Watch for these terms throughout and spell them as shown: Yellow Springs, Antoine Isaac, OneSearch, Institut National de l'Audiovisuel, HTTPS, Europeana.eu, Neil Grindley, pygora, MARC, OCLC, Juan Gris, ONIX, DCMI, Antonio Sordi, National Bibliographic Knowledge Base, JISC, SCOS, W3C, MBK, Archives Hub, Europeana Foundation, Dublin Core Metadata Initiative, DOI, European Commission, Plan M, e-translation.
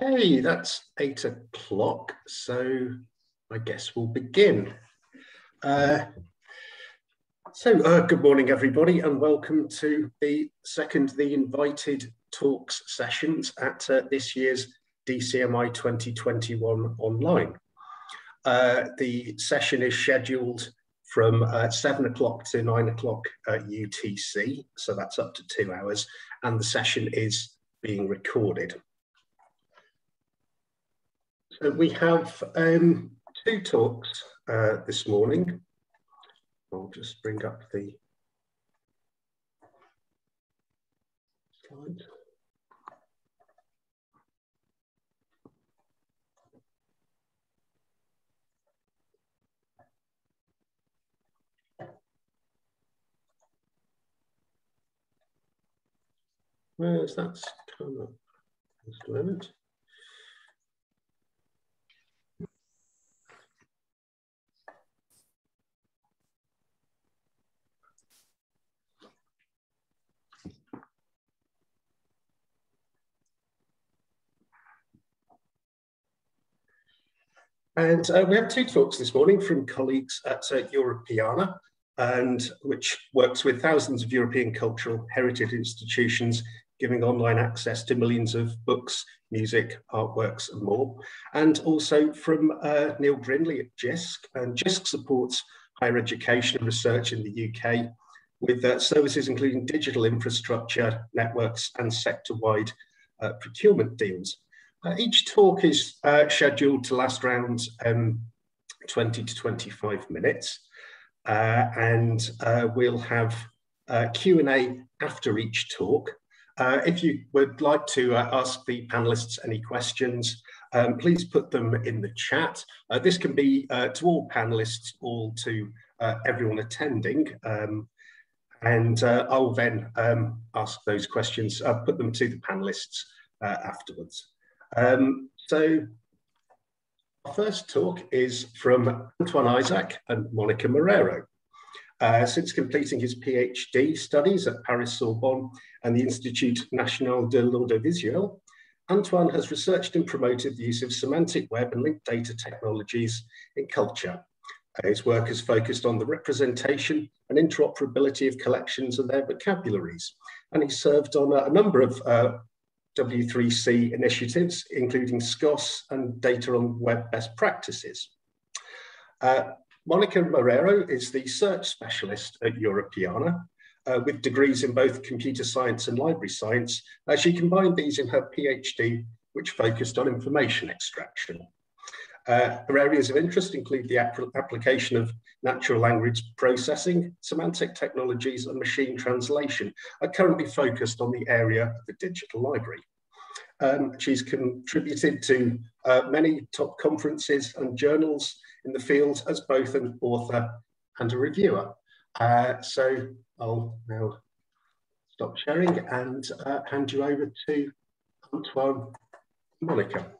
Okay, that's 8 o'clock, so I guess we'll begin. Good morning, everybody, and welcome to the second of the invited talks sessions at this year's DCMI 2021 online. The session is scheduled from 7 o'clock to 9 o'clock UTC, so that's up to 2 hours, and the session is being recorded. So we have two talks this morning. I'll just bring up the slides. Where's that come up? Just a moment. And we have two talks this morning from colleagues at Europeana, which works with thousands of European cultural heritage institutions, giving online access to millions of books, music, artworks, and more. And also from Neil Grindley at JISC. And JISC supports higher education and research in the UK with services including digital infrastructure, networks, and sector-wide procurement deals. Each talk is scheduled to last around 20 to 25 minutes, and we'll have Q&A after each talk. If you would like to ask the panelists any questions, please put them in the chat. This can be to all panelists, all to everyone attending, and I'll then ask those questions, put them to the panelists afterwards. So our first talk is from Antoine Isaac and Monica Marrero. Since completing his PhD studies at Paris Sorbonne and the Institut National de l'Audiovisuel, Antoine has researched and promoted the use of semantic web and linked data technologies in culture. His work has focused on the representation and interoperability of collections and their vocabularies, and he served on a number of W3C initiatives, including SCOS and data on web best practices. Monica Marrero is the search specialist at Europeana, with degrees in both computer science and library science. She combined these in her PhD, which focused on information extraction. Her areas of interest include the application of natural language processing, semantic technologies, and machine translation, are currently focused on the area of the digital library. She's contributed to many top conferences and journals in the field as both an author and a reviewer. So I'll now stop sharing and hand you over to Antoine and Monica.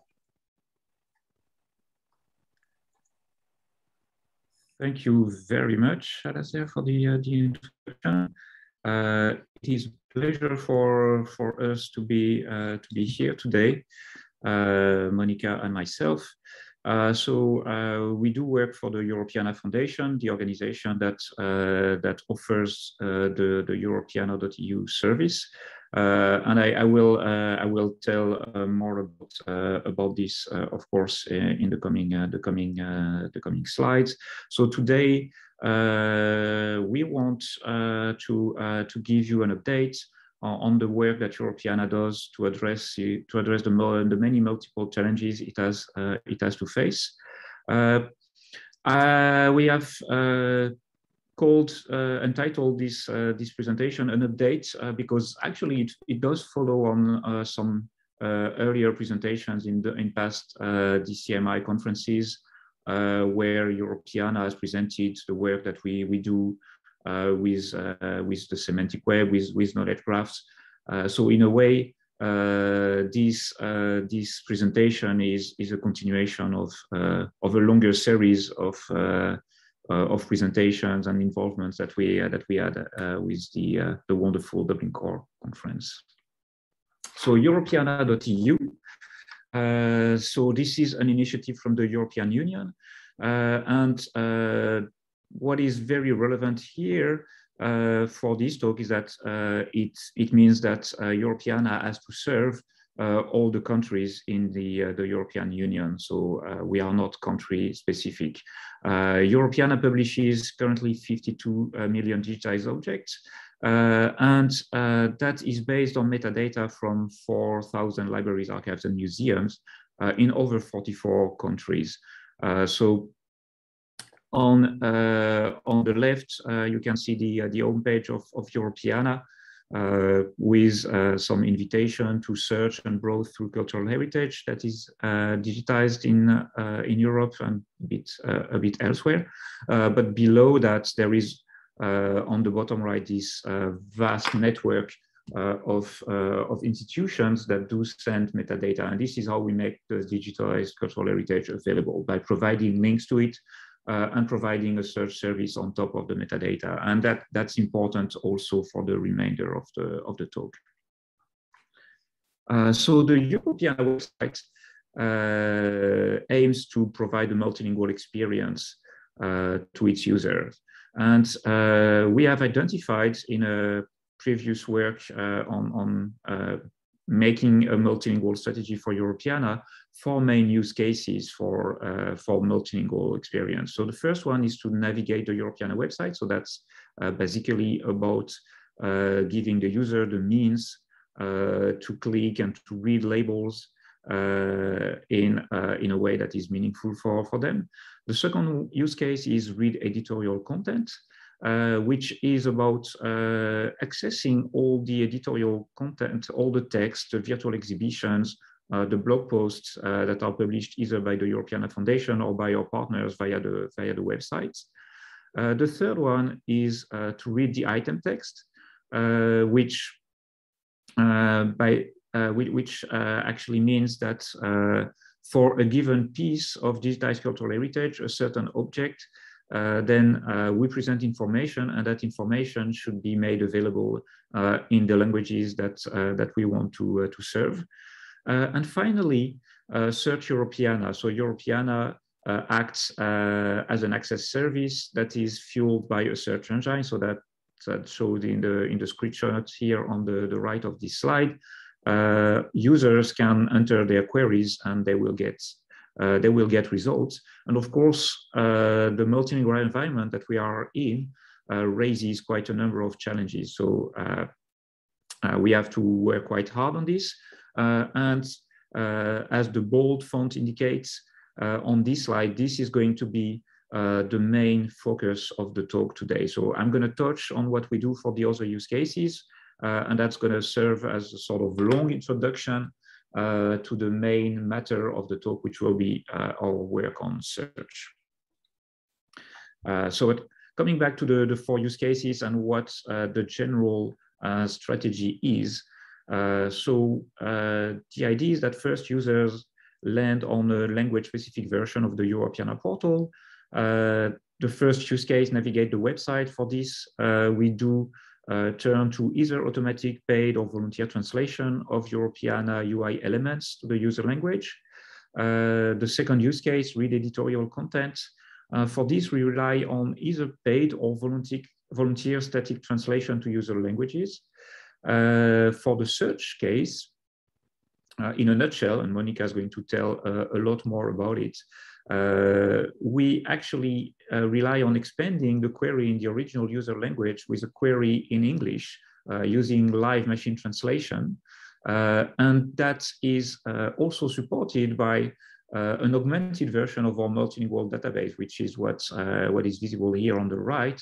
Thank you very much, Alastair, for the introduction. It is a pleasure for us to be here today, Monica and myself. We do work for the Europeana Foundation, the organization that offers the Europeana.eu service, and I will tell more about this, of course, in the coming slides. So today we want to give you an update on the work that Europeana does to address the many multiple challenges it has to face. We have entitled this presentation an update because actually it does follow on some earlier presentations in past DCMI conferences where Europeana has presented the work that we do with the semantic web, with knowledge graphs. So in a way, this presentation is a continuation of a longer series of presentations and involvements that we had with the wonderful Dublin Core conference. So Europeana.eu So this is an initiative from the European Union. What is very relevant here for this talk is that it means that Europeana has to serve all the countries in the European Union, so we are not country specific. Europeana publishes currently 52 million digitized objects, that is based on metadata from 4,000 libraries, archives, and museums in over 44 countries. On the left, you can see the homepage of Europeana with some invitation to search and browse through cultural heritage that is digitized in Europe and a bit elsewhere. But below that, there is on the bottom right this vast network of institutions that do send metadata, and this is how we make the digitized cultural heritage available, by providing links to it. And providing a search service on top of the metadata, and that's important also for the remainder of the talk. So the European website aims to provide a multilingual experience to its users, and we have identified in a previous work on making a multilingual strategy for Europeana, 4 main use cases for multilingual experience. So the first one is to navigate the Europeana website. So that's basically about giving the user the means to click and to read labels in a way that is meaningful for them. The second use case is read editorial content, which is about accessing all the editorial content, all the text, the virtual exhibitions, the blog posts that are published either by the Europeana Foundation or by our partners via the websites. The third one is to read the item text, which actually means that for a given piece of digitized cultural heritage, a certain object, then we present information, and that information should be made available in the languages that we want to serve. And finally, Search Europeana. So Europeana acts as an access service that is fueled by a search engine. So that's showed in the screenshot here on the right of this slide. Users can enter their queries, and they will get results. And of course, the multilingual environment that we are in raises quite a number of challenges. So we have to work quite hard on this. As the bold font indicates on this slide, this is going to be the main focus of the talk today. So I'm going to touch on what we do for the other use cases, and that's going to serve as a sort of long introduction to the main matter of the talk, which will be our work on search. So coming back to the 4 use cases and what the general strategy is. The idea is that first users land on a language-specific version of the Europeana portal. The first use case, navigate the website. For this, we do turn to either automatic, paid, or volunteer translation of Europeana UI elements to the user language. The second use case, read editorial content. For this, we rely on either paid or volunteer static translation to user languages. For the search case, in a nutshell, and Monica is going to tell a lot more about it, we actually rely on expanding the query in the original user language with a query in English using live machine translation. And that is also supported by an augmented version of our multilingual database, which is what is visible here on the right,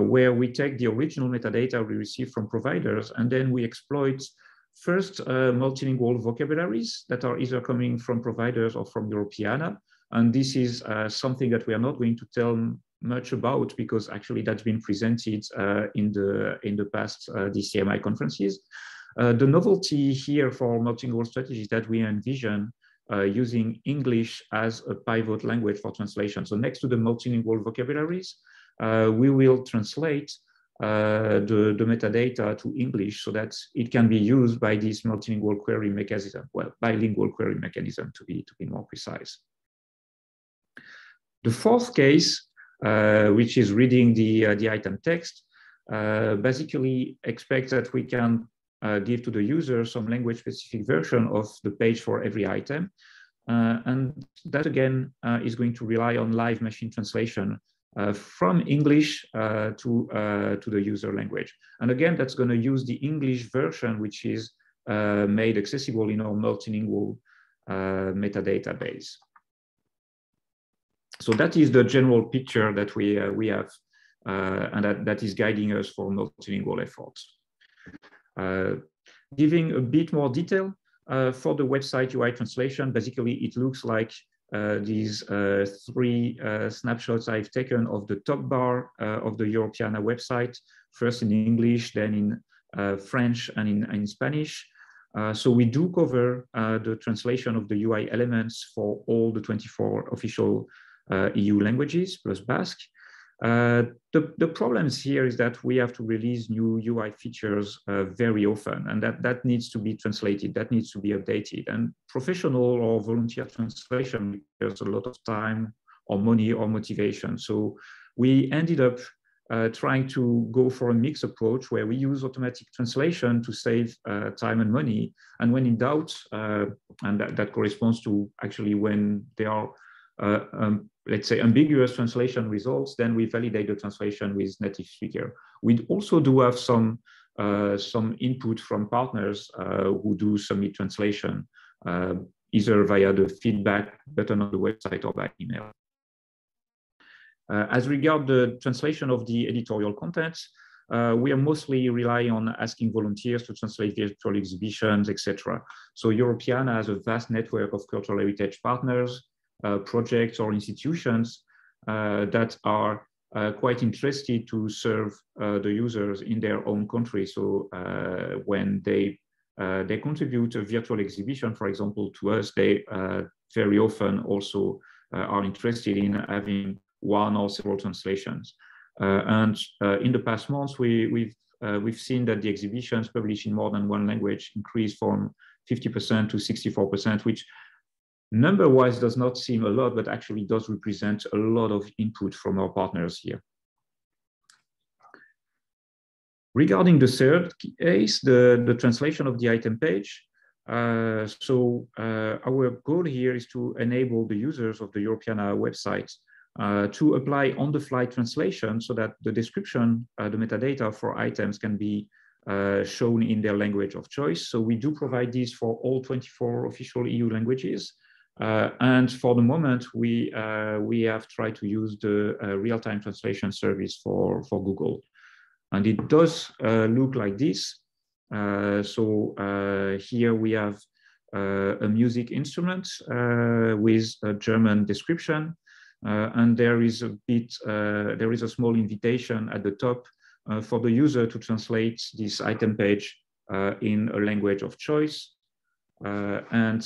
where we take the original metadata we receive from providers, and then we exploit first multilingual vocabularies that are either coming from providers or from Europeana. And this is something that we are not going to tell much about, because actually that's been presented in the past DCMI conferences. The novelty here for multilingual strategies that we envision using English as a pivot language for translation. So next to the multilingual vocabularies, we will translate the metadata to English so that it can be used by this multilingual query mechanism, well, bilingual query mechanism to be more precise. The fourth case, which is reading the item text, basically expects that we can give to the user some language-specific version of the page for every item. And that, again, is going to rely on live machine translation from English to the user language. And again, that's going to use the English version, which is made accessible in our multilingual metadata base. So that is the general picture that we have, and that is guiding us for multilingual efforts. Giving a bit more detail for the website UI translation, basically it looks like these three snapshots I've taken of the top bar of the Europeana website, first in English, then in French and in Spanish. So we do cover the translation of the UI elements for all the 24 official EU languages plus Basque. The problems here is that we have to release new UI features very often, and that needs to be translated, that needs to be updated. And professional or volunteer translation requires a lot of time or money or motivation. So we ended up trying to go for a mixed approach where we use automatic translation to save time and money. And when in doubt, and that corresponds to actually when there are let's say ambiguous translation results, then we validate the translation with native speaker. We also do have some input from partners who do submit translation, either via the feedback button on the website or by email. As regards the translation of the editorial content, we are mostly relying on asking volunteers to translate virtual exhibitions, etc. So Europeana has a vast network of cultural heritage partners, projects or institutions that are quite interested to serve the users in their own country. So when they contribute a virtual exhibition, for example, to us, they very often also are interested in having one or several translations. And in the past months, we've seen that the exhibitions published in more than one language increased from 50% to 64%, which number-wise does not seem a lot, but actually does represent a lot of input from our partners here. Regarding the third case, the translation of the item page. So our goal here is to enable the users of the Europeana website to apply on-the-fly translation so that the description, the metadata for items can be shown in their language of choice. So we do provide this for all 24 official EU languages. And for the moment, we have tried to use the real-time translation service for Google. And it does look like this. So here we have a music instrument with a German description. And there is a small invitation at the top for the user to translate this item page in a language of choice. And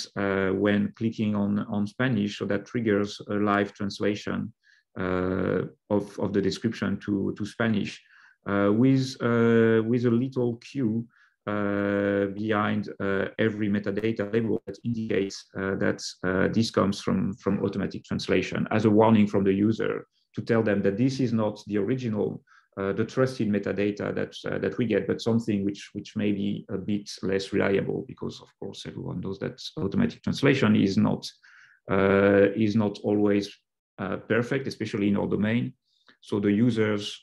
when clicking on Spanish, so that triggers a live translation of the description to Spanish with a little cue behind every metadata label that indicates that this comes from automatic translation as a warning from the user to tell them that this is not the original, the trusted metadata that we get, but something which may be a bit less reliable because, of course, everyone knows that automatic translation is not always perfect, especially in our domain. So the users,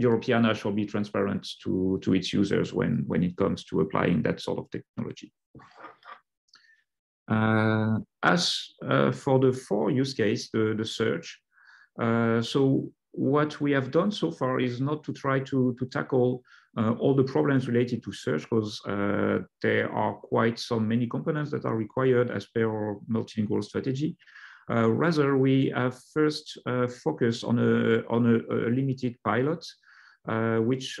Europeana shall be transparent to its users when it comes to applying that sort of technology. As for the fourth use case, the search. So what we have done so far is not to try to tackle all the problems related to search, because there are quite so many components that are required as per our multilingual strategy. Rather, we have first focused on a limited pilot, which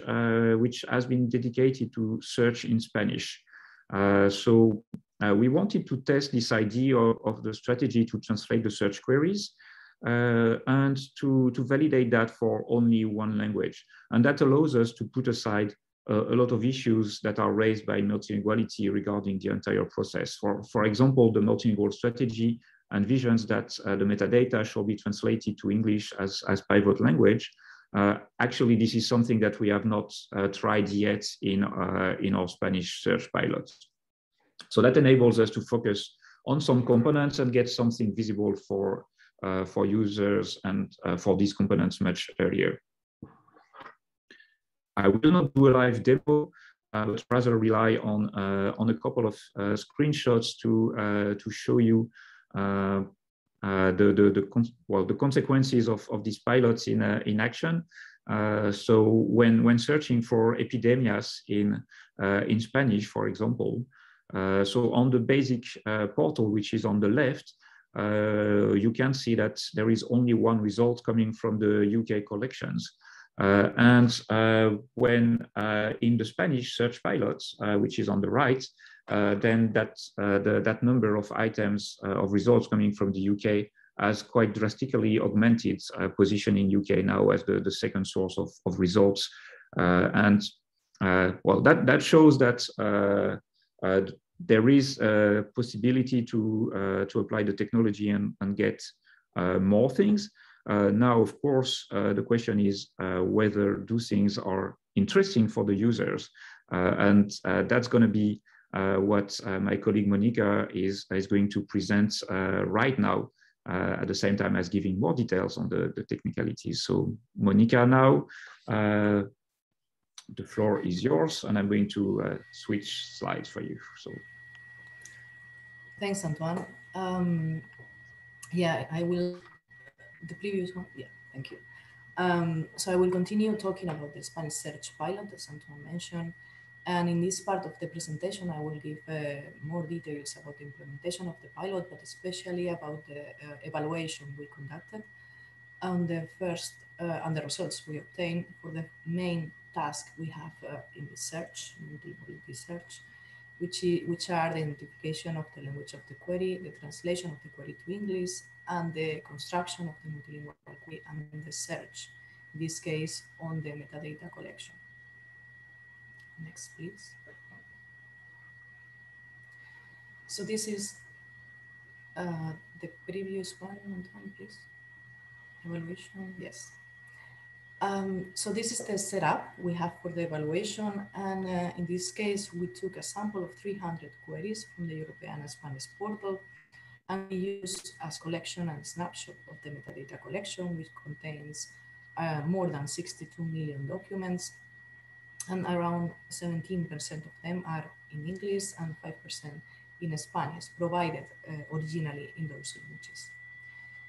has been dedicated to search in Spanish. So we wanted to test this idea of the strategy to translate the search queries and to validate that for only one language. And that allows us to put aside a lot of issues that are raised by multilinguality regarding the entire process. For example, the multilingual strategy and visions that the metadata shall be translated to English as pivot language. Actually, this is something that we have not tried yet in our Spanish search pilot. So that enables us to focus on some components and get something visible for users and for these components much earlier. I will not do a live demo, but rather rely on a couple of screenshots to show you the consequences of these pilots in action. So when searching for epidemias in Spanish, for example, so on the basic portal, which is on the left, you can see that there is only one result coming from the UK collections. When in the Spanish search pilots, which is on the right, then that number of items of results coming from the UK has quite drastically augmented position in UK now as the second source of results. That shows that there is a possibility to apply the technology and get more things. Now, of course, the question is whether those things are interesting for the users. That's going to be what my colleague Monica is going to present right now, at the same time as giving more details on the technicalities. So Monica, now the floor is yours, and I'm going to switch slides for you. So thanks, Antoine. I will. The previous one? Yeah, thank you. So I will continue talking about the Spanish search pilot, as Antoine mentioned. And in this part of the presentation, I will give more details about the implementation of the pilot, but especially about the evaluation we conducted and the results we obtained for the main task we have in the search, multimodality search, which are the identification of the language of the query, the translation of the query to English, and the construction of the multilingual query and the search, in this case, on the metadata collection. Next, please. So this is the previous one, please. Evaluation, yes. So this is the setup we have for the evaluation. And in this case, we took a sample of 300 queries from the Europeana Spanish portal, and we used as collection and snapshot of the metadata collection, which contains more than 62 million documents, and around 17% of them are in English and 5% in Spanish, provided originally in those languages.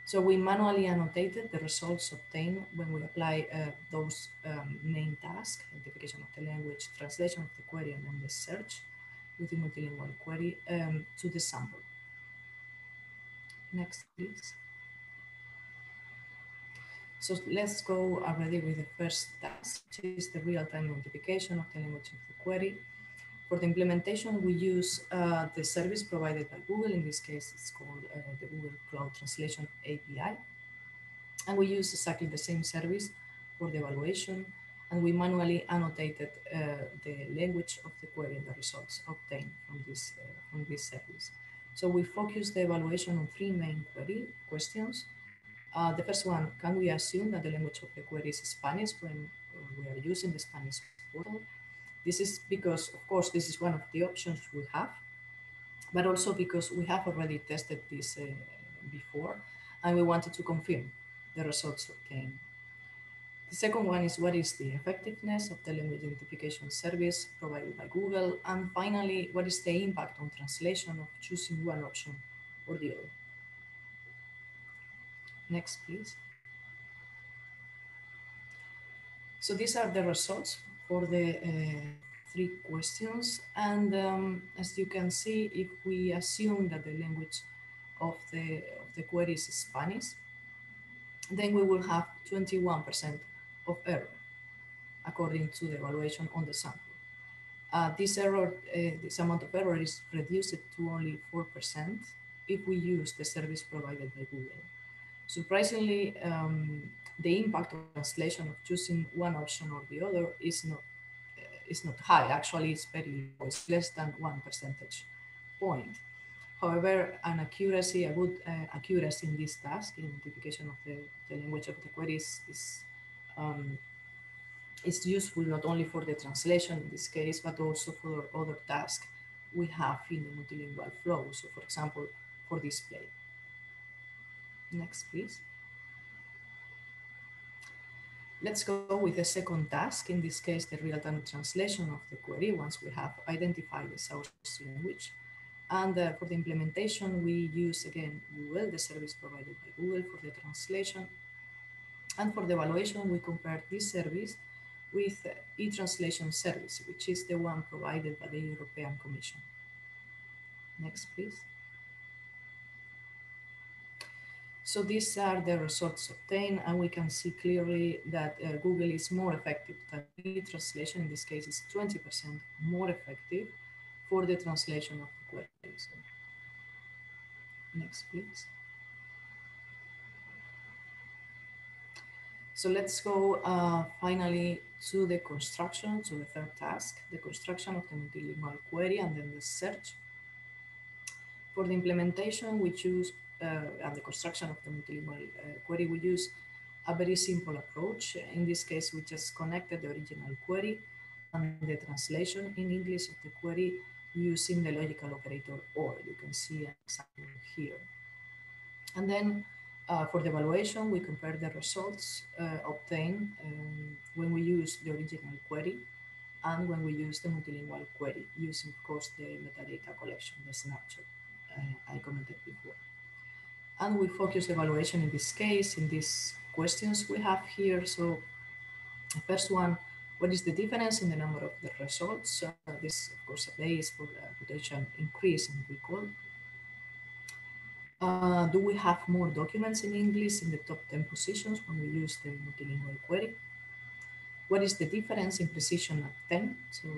So we manually annotated the results obtained when we apply those main tasks, identification of the language, translation of the query, and then the search with the multilingual query to the sample. Next, please. So let's go already with the first task, which is the real-time notification of the language of the query. For the implementation, we use the service provided by Google. In this case, it's called the Google Cloud Translation API. And we use exactly the same service for the evaluation. And we manually annotated the language of the query and the results obtained from this service. So we focus the evaluation on three main query questions. The first one, can we assume that the language of the query is Spanish when we are using the Spanish portal? This is because, of course, this is one of the options we have, but also because we have already tested this before, and we wanted to confirm the results obtained. The second one is, what is the effectiveness of the language identification service provided by Google? And finally, what is the impact on translation of choosing one option or the other? Next, please. So these are the results for the three questions. And as you can see, if we assume that the language of the query is Spanish, then we will have 21% of error, according to the evaluation on the sample. This amount of error is reduced to only 4% if we use the service provided by Google. Surprisingly, the impact of translation of choosing one option or the other is not high. Actually, it's very low. It's less than 1 percentage point. However, an accuracy, a good accuracy in this task, in typification of the language of the queries, is useful not only for the translation in this case, but also for other tasks we have in the multilingual flow. So, for example, for display. Next, please. Let's go with the second task, in this case, the real-time translation of the query, once we have identified the source language. And for the implementation, we use, again, Google, the service provided by Google for the translation. And for the evaluation, we compare this service with e-translation service, which is the one provided by the European Commission. Next, please. So these are the results obtained, and we can see clearly that Google is more effective than e-translation. In this case, it's 20% more effective for the translation of the queries. Next, please. So let's go finally to the construction, to the third task, the construction of the multilingual query and then the search. For the implementation, we choose, and the construction of the multilingual query, we use a very simple approach. In this case, we just connected the original query and the translation in English of the query using the logical operator OR. You can see an example here. And then for the evaluation, we compare the results obtained when we use the original query and when we use the multilingual query using, of course, the metadata collection, the snapshot I commented before. And we focus the evaluation in this case, in these questions we have here. So the first one, what is the difference in the number of the results? This, of course, a base for potential increase in recall. Do we have more documents in English in the top 10 positions when we use the multilingual query? What is the difference in precision at 10? So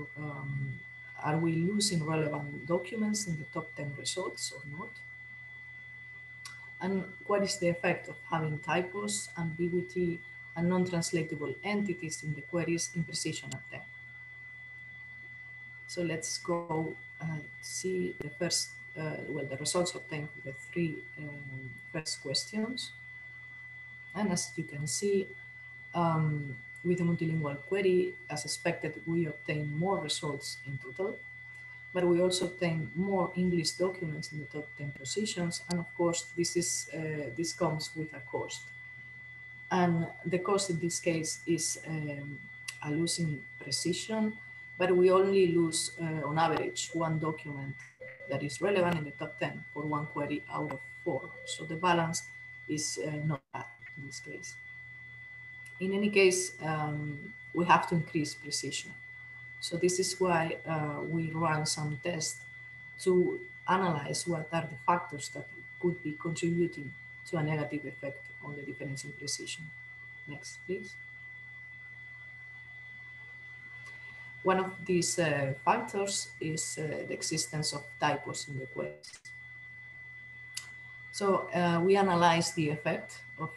are we losing relevant documents in the top 10 results or not? And what is the effect of having typos, ambiguity, and non-translatable entities in the queries in precision at 10? So let's go see the first, well, the results obtained for the three first questions. And as you can see, with the multilingual query, as expected, we obtain more results in total. But we also obtain more English documents in the top 10 positions. And of course, this comes with a cost. And the cost in this case is a losing precision, but we only lose, on average, one document that is relevant in the top 10 for one query out of 4. So the balance is not bad in this case. In any case, we have to increase precision. So this is why we run some tests to analyze what are the factors that could be contributing to a negative effect on the difference in precision. Next, please. One of these factors is the existence of typos in the queries. So we analyzed the effect of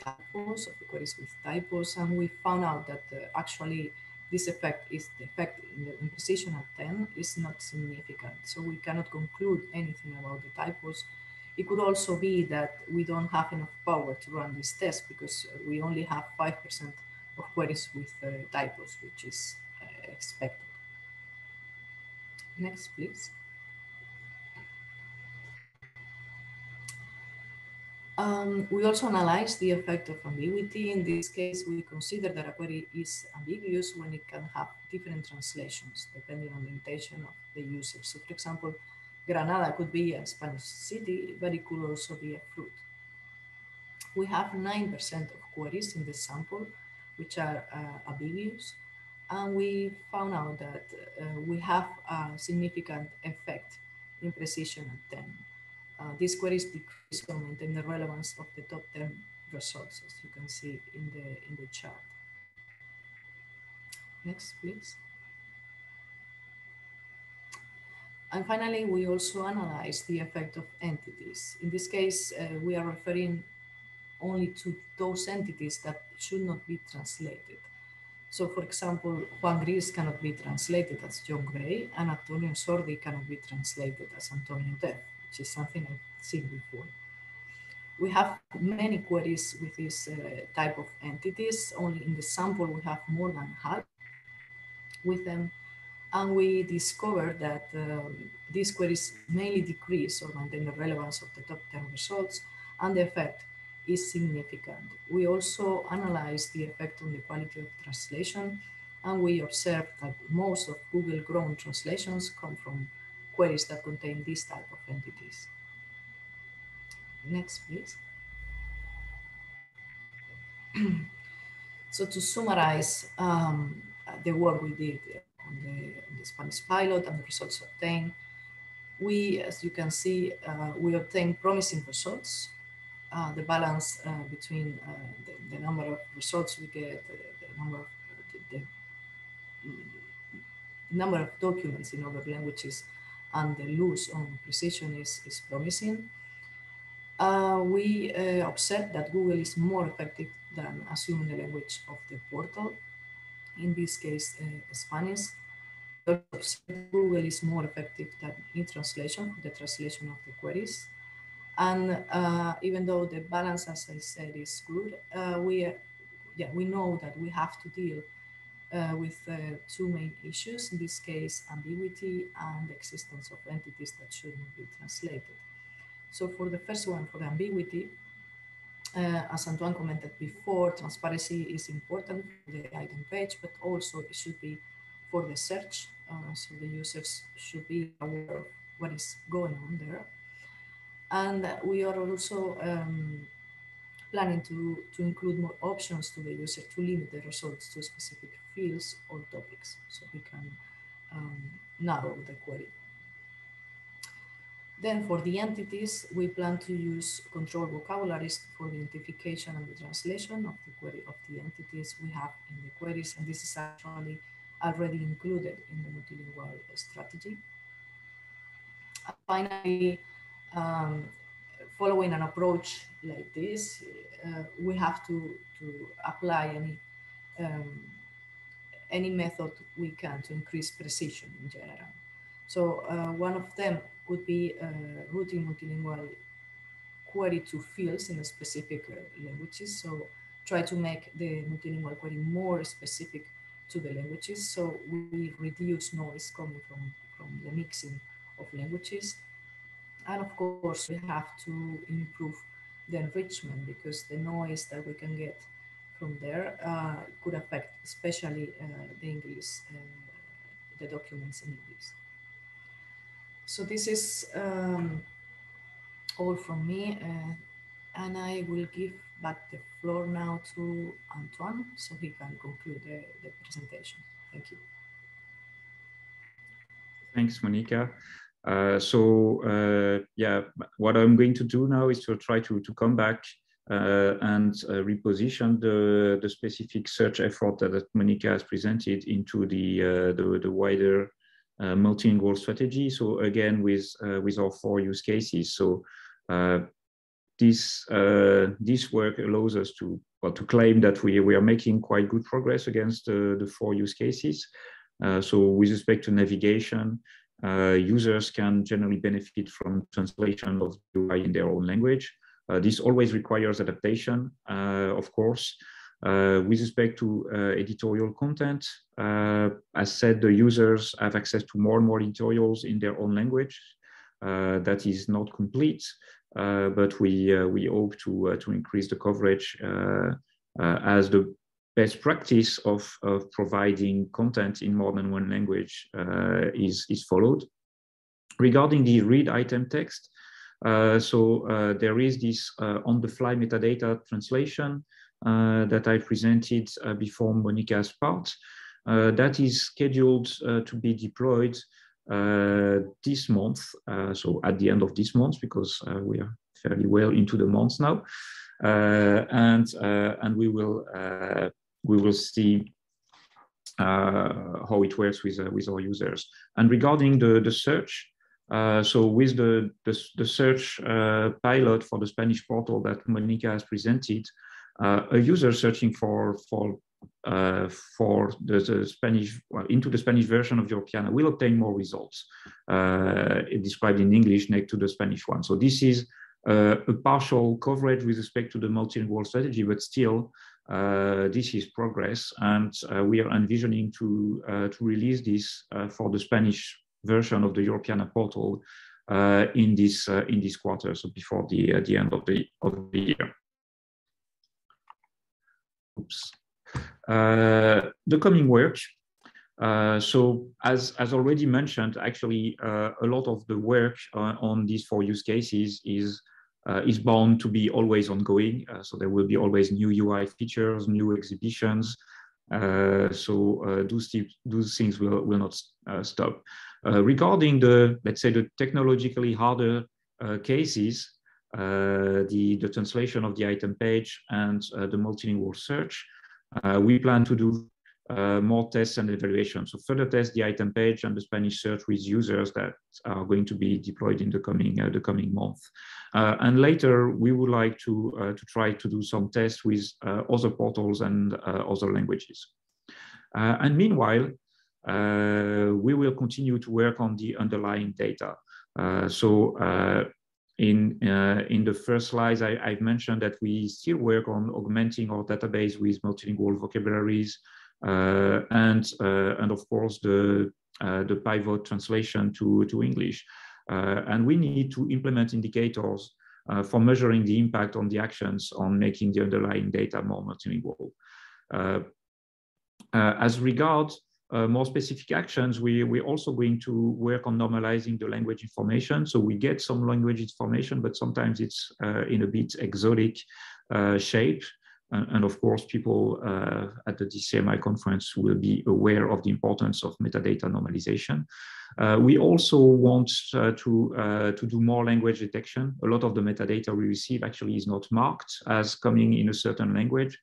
typos, of the queries with typos, and we found out that actually this effect is the effect in the precision at 10 is not significant. So we cannot conclude anything about the typos. It could also be that we don't have enough power to run this test because we only have 5% of queries with typos, which is expected. Next, please. We also analyze the effect of ambiguity. In this case, we consider that a query is ambiguous when it can have different translations depending on the intention of the user. So, for example, Granada could be a Spanish city, but it could also be a fruit. We have 9% of queries in the sample, which are ambiguous, and we found out that we have a significant effect in precision at 10. These queries decrease or maintain the relevance of the top 10 results, as you can see in the chart. Next, please. And finally, we also analyze the effect of entities. In this case, we are referring only to those entities that should not be translated. So, for example, Juan Gris cannot be translated as John Gray, and Antonio Sordi cannot be translated as Antonio Dev, which is something I've seen before. We have many queries with this type of entities. Only in the sample we have more than half with them. And we discovered that these queries mainly decrease or maintain the relevance of the top 10 results, and the effect is significant. We also analyzed the effect on the quality of translation, and we observed that most of Google-grown translations come from queries that contain these type of entities. Next, please. So to summarize the work we did, on the Spanish pilot and the results obtained. We, as you can see, we obtained promising results. The balance between the number of results we get, the number of documents in other languages, and the loss on precision is promising. We observed that Google is more effective than assuming the language of the portal. In this case, Spanish. Google is more effective than e-translation, the translation of the queries. And even though the balance, as I said, is good, we know that we have to deal with two main issues, in this case, ambiguity and the existence of entities that shouldn't be translated. So for the first one, for ambiguity, as Antoine commented before, transparency is important for the item page, but also it should be for the search. So the users should be aware of what is going on there. And we are also planning to include more options to the user to limit the results to specific fields or topics, so we can narrow the query. Then for the entities, we plan to use control vocabularies for the identification and the translation of the query of the entities we have in the queries. And this is actually already included in the multilingual strategy. And finally, following an approach like this, we have to apply any method we can to increase precision in general. So one of them would be routing multilingual query to fields in specific languages. So try to make the multilingual query more specific to the languages. So we reduce noise coming from the mixing of languages. And of course, we have to improve the enrichment, because the noise that we can get from there could affect especially the English, the documents in English. So this is all from me, and I will give back the floor now to Antoine so he can conclude the presentation. Thank you. Thanks, Monica. What I'm going to do now is to try to come back and reposition the specific search effort that Monica has presented into the wider multilingual strategy. So again, with our four use cases. So this work allows us to claim that we are making quite good progress against the four use cases. So with respect to navigation, users can generally benefit from translation of UI in their own language. This always requires adaptation, of course. With respect to editorial content, as said, the users have access to more and more editorials in their own language. That is not complete, but we hope to increase the coverage as the best practice of providing content in more than one language is followed. Regarding the read item text, there is this on-the-fly metadata translation that I presented before Monica's part. That is scheduled to be deployed this month, so at the end of this month, because we are fairly well into the month now, and we will see how it works with our users. And regarding the search, So with the search pilot for the Spanish portal that Monica has presented, a user searching for the Spanish, well, into the Spanish version of Europeana will obtain more results described in English next to the Spanish one. So this is a partial coverage with respect to the multilingual strategy, but still this is progress, and we are envisioning to release this for the Spanish version of the Europeana portal in this quarter, so before the end of the year. Oops. The coming work. So as already mentioned, actually a lot of the work on these four use cases is bound to be always ongoing. So there will be always new UI features, new exhibitions. So those things will not stop. Regarding the, let's say, the technologically harder cases, the translation of the item page and the multilingual search, we plan to do more tests and evaluations. So further test the item page and the Spanish search with users that are going to be deployed in the coming month. And later, we would like to try to do some tests with other portals and other languages. And meanwhile, we will continue to work on the underlying data. In the first slides, I've mentioned that we still work on augmenting our database with multilingual vocabularies, and of course the pivot translation to English. And we need to implement indicators for measuring the impact on the actions on making the underlying data more multilingual. As regards more specific actions, we're also going to work on normalizing the language information. So we get some language information, but sometimes it's in a bit exotic shape. And of course, people at the DCMI conference will be aware of the importance of metadata normalization. We also want to do more language detection. A lot of the metadata we receive actually is not marked as coming in a certain language,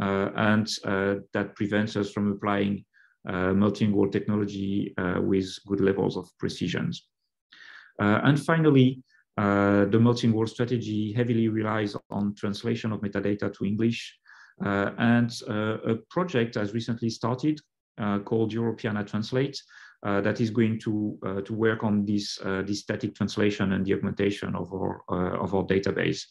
and that prevents us from applying multilingual technology with good levels of precision. And finally, the multilingual strategy heavily relies on translation of metadata to English. And a project has recently started called Europeana Translate that is going to work on this static translation and the augmentation of our database.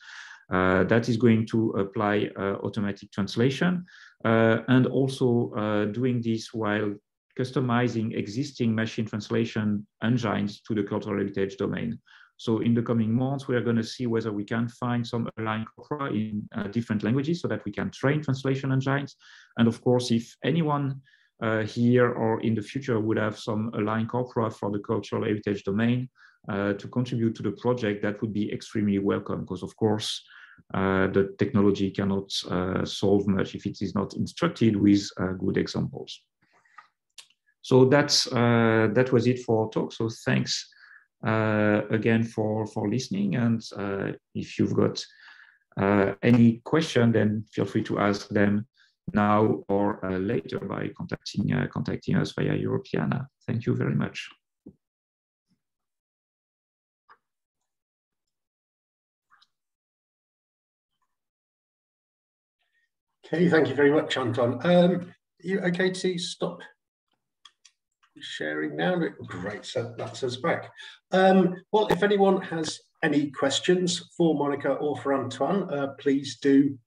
That is going to apply automatic translation and also doing this while customizing existing machine translation engines to the cultural heritage domain. So in the coming months, we are going to see whether we can find some aligned corpora in different languages so that we can train translation engines. And of course, if anyone here or in the future would have some aligned corpora for the cultural heritage domain to contribute to the project, that would be extremely welcome, because of course, the technology cannot solve much if it is not instructed with good examples. So that was it for our talk. So thanks again for listening, and if you've got any question, then feel free to ask them now or later by contacting us via Europeana. Thank you very much. Okay, thank you very much, Antoine. You okay to stop sharing now? Great, so that's us back. Well, if anyone has any questions for Monica or for Antoine, please do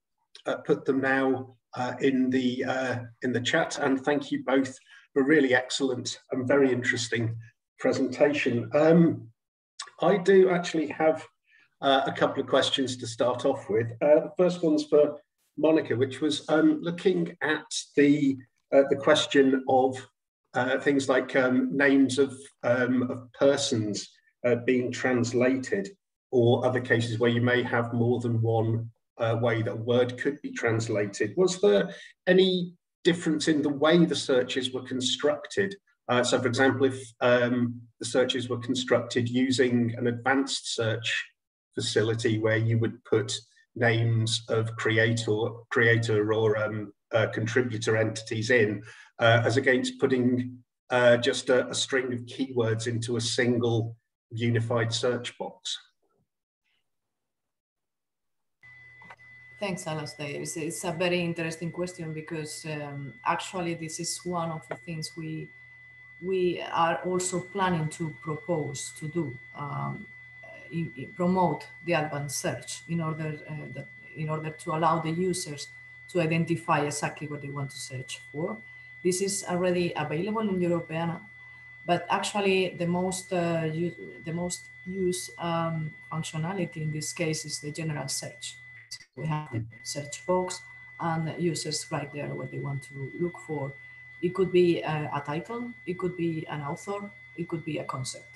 put them now in the chat. And thank you both for a really excellent and very interesting presentation. I do actually have a couple of questions to start off with. The first one's for Monica, which was looking at the question of things like names of persons being translated, or other cases where you may have more than one way that a word could be translated. Was there any difference in the way the searches were constructed? So for example, if the searches were constructed using an advanced search facility where you would put names of creator or contributor entities in, as against putting just a string of keywords into a single unified search box. Thanks, Alastair. It's a very interesting question because actually this is one of the things we are also planning to propose to do, promote the advanced search in order to allow the users to identify exactly what they want to search for. This is already available in Europeana, but actually the most used functionality in this case is the general search. We have the search box and users write there what they want to look for. It could be a title, it could be an author, it could be a concept.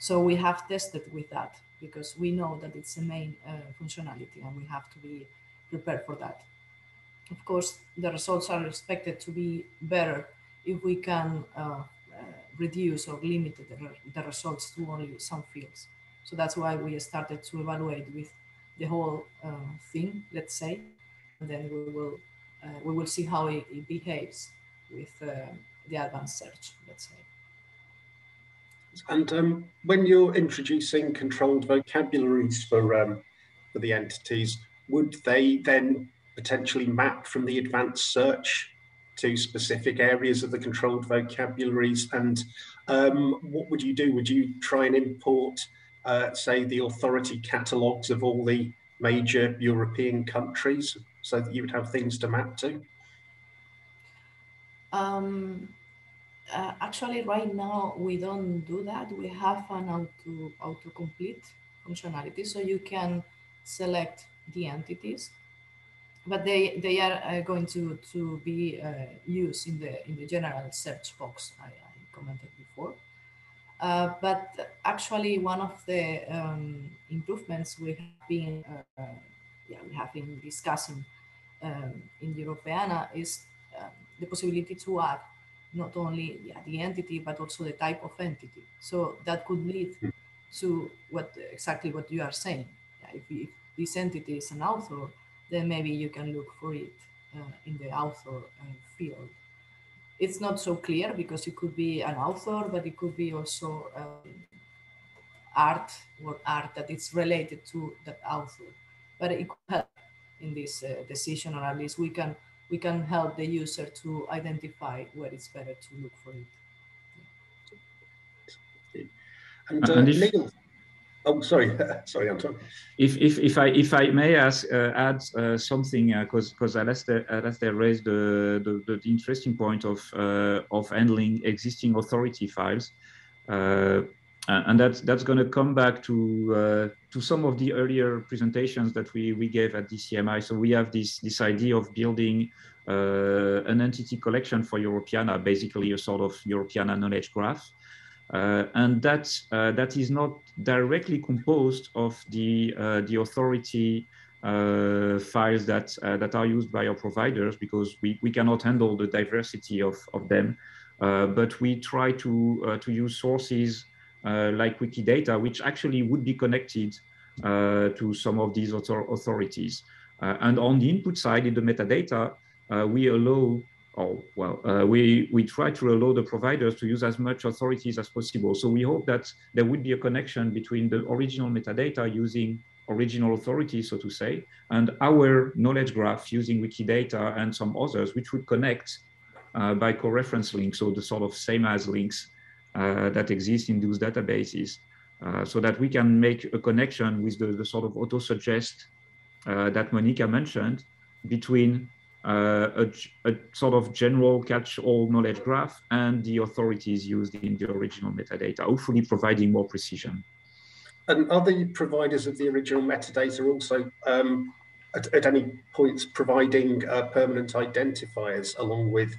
So we have tested with that because we know that it's the main functionality and we have to be prepared for that. Of course, the results are expected to be better if we can reduce or limit the results to only some fields. So that's why we started to evaluate with the whole thing, let's say, and then we will see how it behaves with the advanced search, let's say. And when you're introducing controlled vocabularies for the entities, would they then potentially map from the advanced search to specific areas of the controlled vocabularies? And what would you do? Would you try and import, say, the authority catalogues of all the major European countries so that you would have things to map to? Actually, right now, we don't do that. We have an autocomplete functionality, so you can select the entities, but they are going to be used in the general search box I commented before. But actually, one of the improvements we have been discussing in Europeana is the possibility to add not only the entity but also the type of entity. So that could lead to exactly what you are saying. If this entity is an author, then maybe you can look for it in the author field. It's not so clear because it could be an author, but it could be also art that is related to that author. But it could help in this decision, or at least we can help the user to identify where it's better to look for it. And Neil. Oh, sorry, sorry, Antoine. If I may add something, because Alastair raised the interesting point of handling existing authority files, and that's going to come back to some of the earlier presentations that we gave at DCMI. So we have this idea of building an entity collection for Europeana, basically a sort of Europeana knowledge graph. And that is not directly composed of the authority files that are used by our providers, because we cannot handle the diversity of them. But we try to use sources like Wikidata, which actually would be connected to some of these authorities. And on the input side, in the metadata, we try to allow the providers to use as much authorities as possible. So we hope that there would be a connection between the original metadata using original authorities, so to say, and our knowledge graph using Wikidata and some others, which would connect by co-reference links, so the sort of same as links that exist in those databases, so that we can make a connection with the sort of auto-suggest that Monica mentioned between a sort of general catch-all knowledge graph and the authorities used in the original metadata, hopefully providing more precision. And are the providers of the original metadata also at any points providing permanent identifiers along with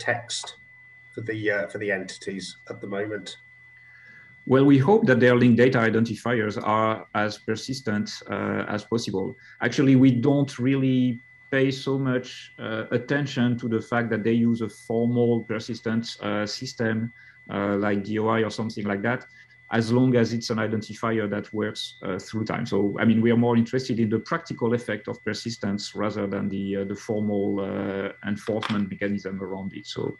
text for the entities at the moment? Well, we hope that their linked data identifiers are as persistent as possible. Actually, we don't really pay so much attention to the fact that they use a formal persistence system like DOI or something like that, as long as it's an identifier that works through time. So, I mean, we are more interested in the practical effect of persistence rather than the formal enforcement mechanism around it. So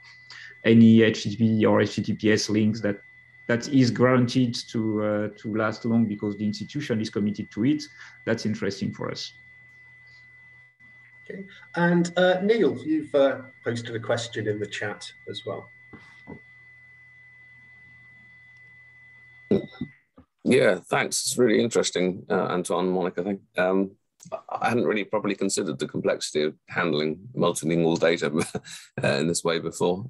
any HTTP or HTTPS links that that is guaranteed to last long because the institution is committed to it, that's interesting for us. Okay. And Neil, you've posted a question in the chat as well. Yeah, thanks. It's really interesting, Antoine, Monica, I think. I hadn't really properly considered the complexity of handling multilingual data in this way before.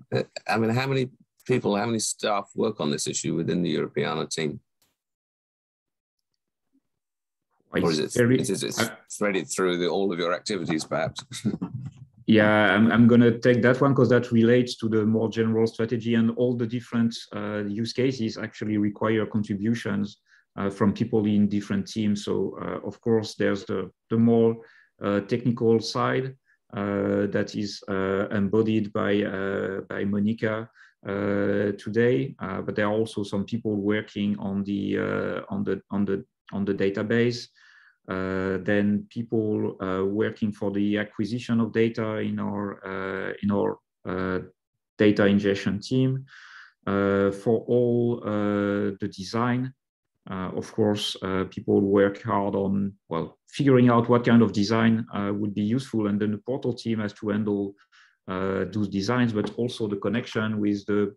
I mean, how many people, how many staff work on this issue within the Europeana team? Or is it, it's threaded through all of your activities, perhaps? Yeah, I'm going to take that one because that relates to the more general strategy, and all the different use cases actually require contributions from people in different teams. So, of course, there's the more technical side that is embodied by Monica today, but there are also some people working on the database. Then people working for the acquisition of data in our data ingestion team, for all the design. Of course, people work hard on, well, figuring out what kind of design would be useful, and then the portal team has to handle those designs, but also the connection with the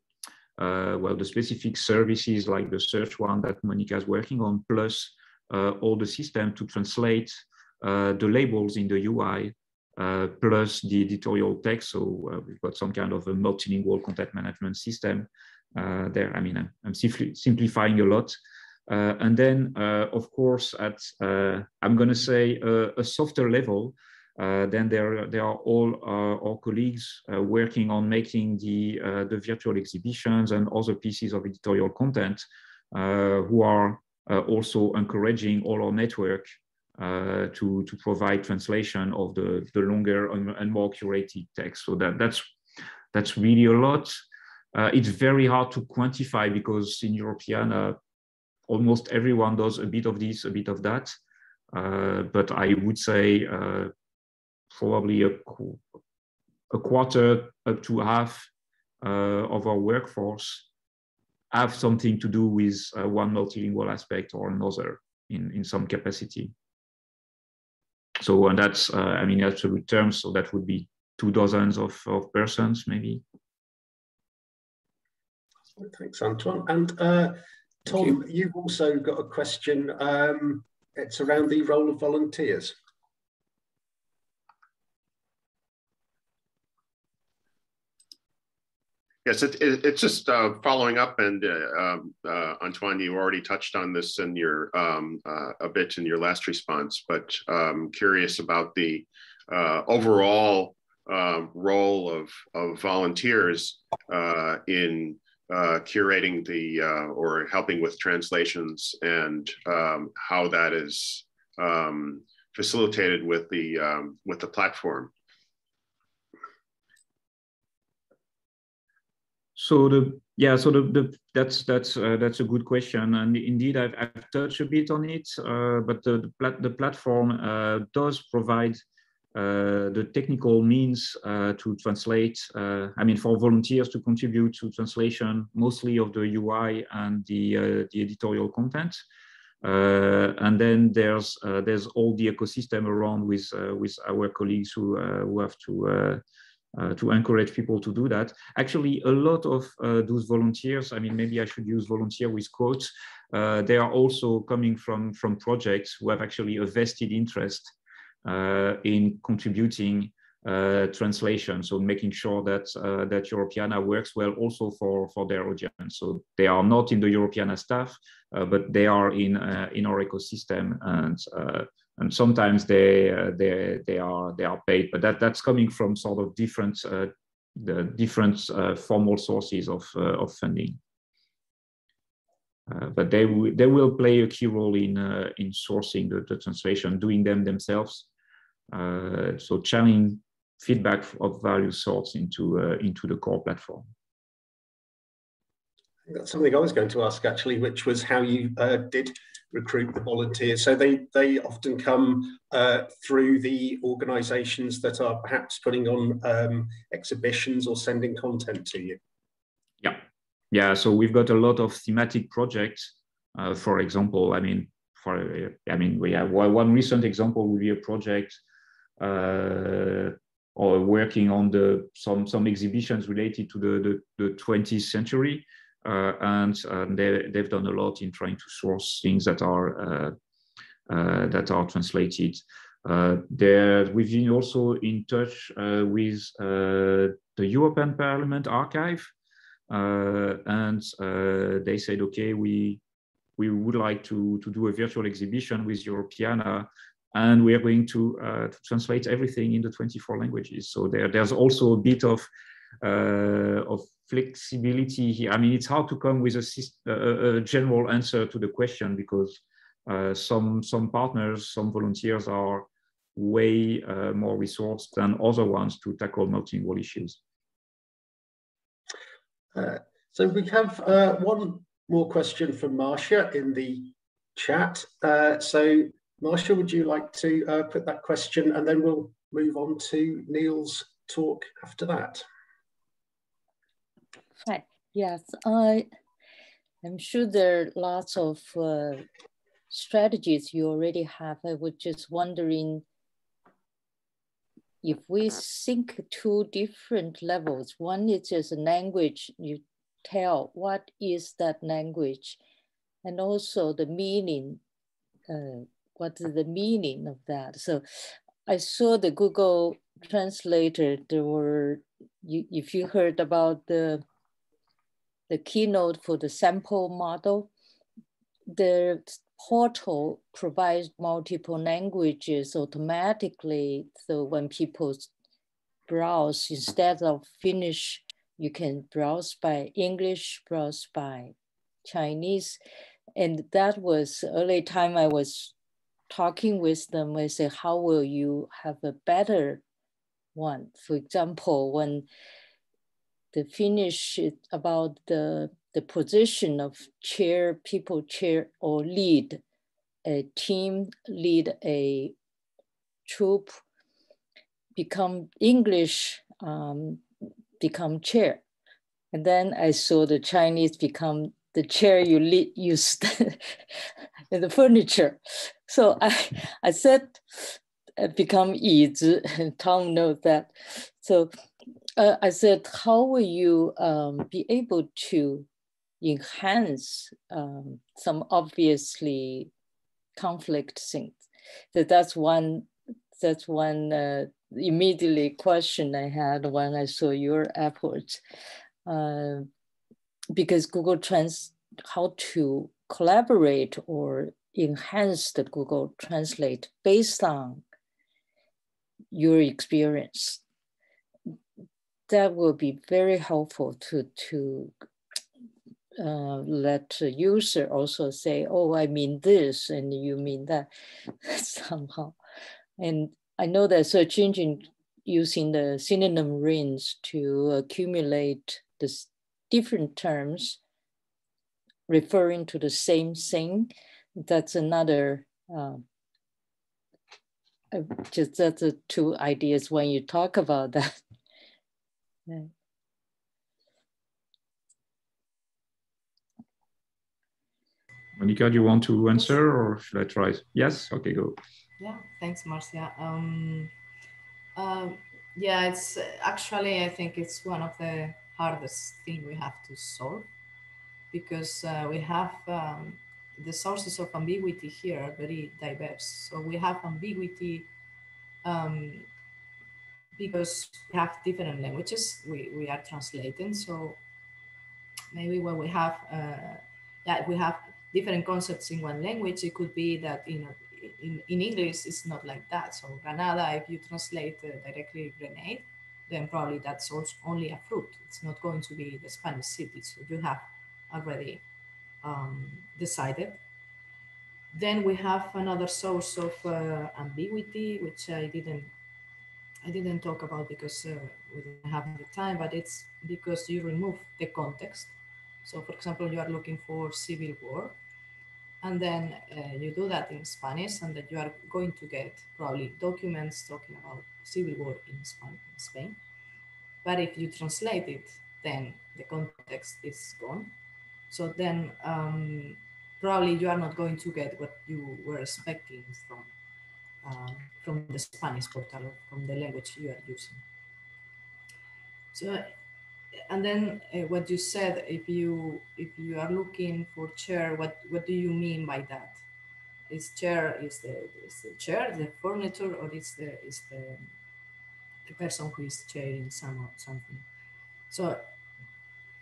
specific services like the search one that Monica is working on, plus all the system to translate the labels in the UI, plus the editorial text. So we've got some kind of a multilingual content management system there. I mean, I'm simplifying a lot. And then, of course, at I'm going to say a softer level, then there are all our colleagues working on making the virtual exhibitions and other pieces of editorial content, who are also encouraging all our network to provide translation of the longer and more curated text. So that's really a lot. It's very hard to quantify because in Europeana, almost everyone does a bit of this, a bit of that. But I would say probably a quarter up to half of our workforce have something to do with one multilingual aspect or another in some capacity. So, and that's, I mean, absolute terms, so that would be 24 of persons, maybe. Thanks, Antoine. And Tom, you've also got a question. It's around the role of volunteers. Yes, it's just following up, and Antoine, you already touched on this in your a bit in your last response, but I'm curious about the overall role of volunteers in curating the or helping with translations, and how that is facilitated with the platform. So that's a good question, and indeed I've touched a bit on it, but the platform does provide the technical means to translate, I mean, for volunteers to contribute to translation mostly of the UI and the editorial content, and then there's all the ecosystem around with our colleagues who have to encourage people to do that. Actually, a lot of those volunteers, I mean, maybe I should use volunteer with quotes, they are also coming from projects who have actually a vested interest in contributing translation. So making sure that Europeana works well also for their audience. So they are not in the Europeana staff, but they are in our ecosystem, and sometimes they are paid, but that's coming from sort of different formal sources of funding. But they will play a key role in sourcing the translation, doing them themselves. So channeling feedback of various sorts into the core platform. That's something I was going to ask, actually, which was how you did recruit the volunteers. So they often come through the organisations that are perhaps putting on exhibitions or sending content to you. Yeah, Yeah, so we've got a lot of thematic projects. For example, we have one recent example would be a project or working on the some exhibitions related to the 20th century, and they've done a lot in trying to source things that are translated. We've been also in touch with the European Parliament Archive, and they said, okay, we would like to do a virtual exhibition with Europeana, and we are going to translate everything into 24 languages. So there's also a bit of flexibility here. I mean, it's hard to come with a general answer to the question, because some partners, some volunteers are way more resourced than other ones to tackle multilingual issues. So we have one more question from Marcia in the chat. So Marcia, would you like to put that question, and then we'll move on to Neil's talk after that. Hi. Yes, I am sure there are lots of strategies you already have. I was just wondering if we think two different levels. One is just a language, you tell what is that language, and also the meaning, what is the meaning of that? So I saw the Google Translator, there were, if you heard about the keynote for the sample model, the portal provides multiple languages automatically. So when people browse, instead of Finnish, you can browse by English, browse by Chinese. And that was early time I was talking with them. I said, how will you have a better one? For example, when the Finnish is about the position of chair, people chair or lead a team, lead a troop, become English, become chair. And then I saw the Chinese become the chair you lead, you stand in the furniture. So I said, become yizi, and Tom knows that. So I said, how will you be able to enhance some obviously conflict things? So that's one immediately question I had when I saw your effort, because Google Trans, how to collaborate or enhance the Google Translate based on your experience. That will be very helpful to let the user also say, oh, I mean this, and you mean that somehow. And I know that search engine using the synonym rings to accumulate the different terms referring to the same thing. That's another, just that's the two ideas when you talk about that. Yeah. Monica, do you want to answer, or should I try? Yes, okay, go. Yeah, thanks, Marcia. Yeah, it's actually, I think it's one of the hardest thing we have to solve, because we have the sources of ambiguity here are very diverse. So we have ambiguity because we have different languages we are translating. So maybe when we have, yeah, we have different concepts in one language, it could be that in English, it's not like that. So Granada, if you translate directly Grenade, then probably that's also only a fruit. It's not going to be the Spanish city. So you have already decided. Then we have another source of ambiguity, which I didn't talk about because we didn't have the time, but it's because you remove the context. So for example, you are looking for civil war, and then you do that in Spanish, and then you are going to get probably documents talking about civil war in Spain. But if you translate it then the context is gone. So then probably you are not going to get what you were expecting from the Spanish portal, or from the language you are using. So, and then what you said, if you are looking for chair, what do you mean by that? Is chair the furniture, or is the person who is chairing something? So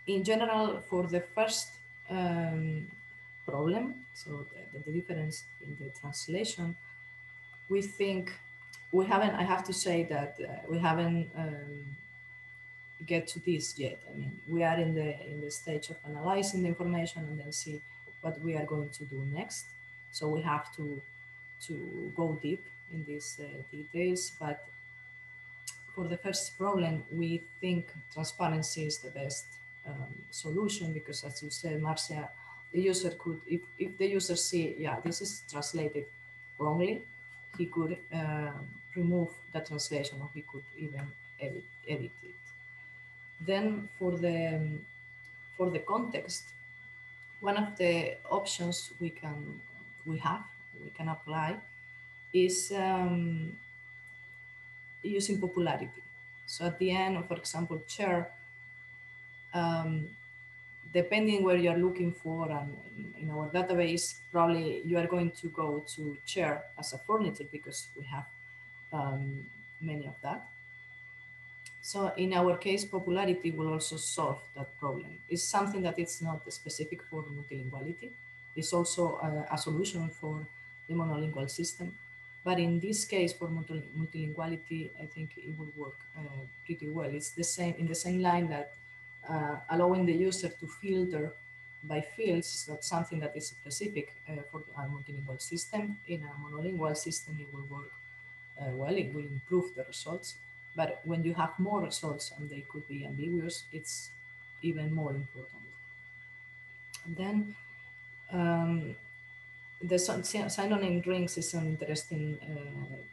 in general, for the first problem, so the difference in the translation, we think we haven't, I have to say that we haven't get to this yet. I mean, we are in the stage of analyzing the information and then see what we are going to do next. So we have to go deep in these details, but for the first problem, we think transparency is the best solution, because as you said, Marcia, the user could, if the user see, yeah, this is translated wrongly, he could remove the translation, or he could even edit it. Then for the context, one of the options we can apply is using popularity. So at the end, for example, chair, depending where you're looking for, and in our database, probably you are going to go to chair as a furniture, because we have many of that. So in our case, popularity will also solve that problem. It's something that it's not specific for multilinguality. It's also a solution for the monolingual system. But in this case, for multilinguality, I think it will work pretty well. It's the same in the same line that allowing the user to filter by fields is not something that is specific for a multilingual system. In a monolingual system, it will work well. It will improve the results. But when you have more results and they could be ambiguous, it's even more important. And then the synonym rings is an interesting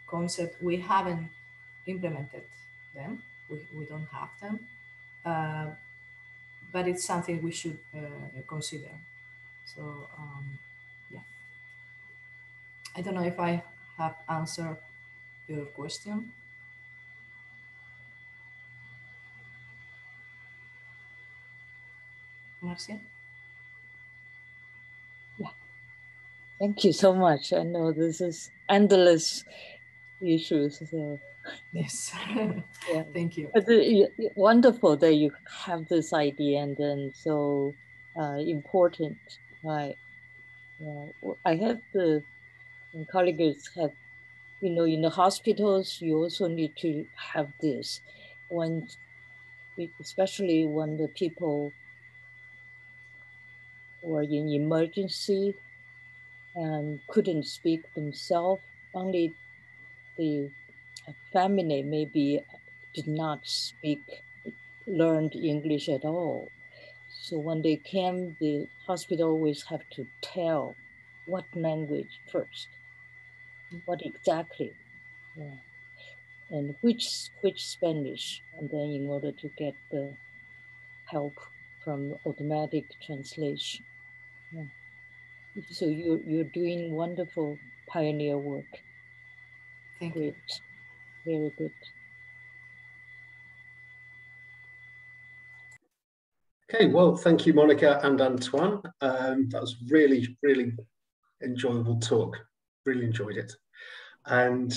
concept. We haven't implemented them. We don't have them. But it's something we should consider. So, yeah. I don't know if I have answered your question. Marcia? Yeah. Thank you so much. I know this is endless issues. So. Yes. Yeah. Thank you. But wonderful that you have this idea, and then so important. Right. I have the colleagues have, you know, in the hospitals, you also need to have this when, especially when the people were in emergency and couldn't speak themselves, only the family maybe did not speak, learned English at all. So when they came, the hospital always have to tell what language first, what exactly, yeah, and which Spanish, and then in order to get the help from automatic translation. Yeah. So you're doing wonderful pioneer work. Thank you. Very good. Okay, well, thank you, Monica and Antoine. That was really, really enjoyable talk. Really enjoyed it. And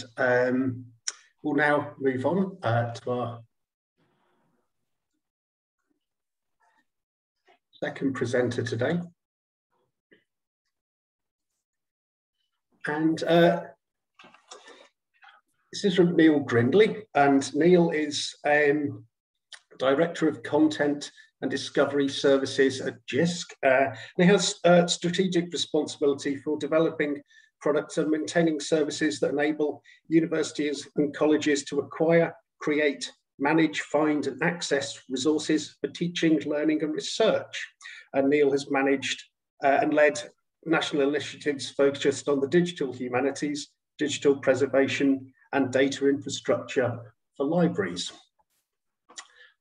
we'll now move on to our second presenter today. And this is from Neil Grindley, and Neil is Director of Content and Discovery Services at JISC. And he has strategic responsibility for developing products and maintaining services that enable universities and colleges to acquire, create, manage, find, and access resources for teaching, learning, and research. And Neil has managed and led national initiatives focused on the digital humanities, digital preservation, and data infrastructure for libraries.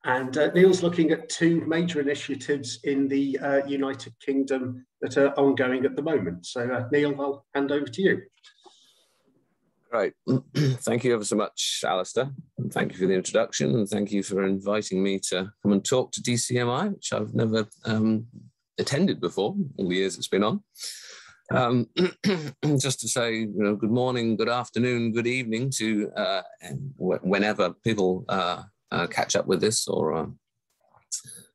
And Neil's looking at two major initiatives in the United Kingdom that are ongoing at the moment. So Neil, I'll hand over to you. Right. Thank you ever so much, Alistair. And thank you for the introduction, and thank you for inviting me to come and talk to DCMI, which I've never attended before, all the years it's been on. Just to say, you know, good morning, good afternoon, good evening to whenever people catch up with this, or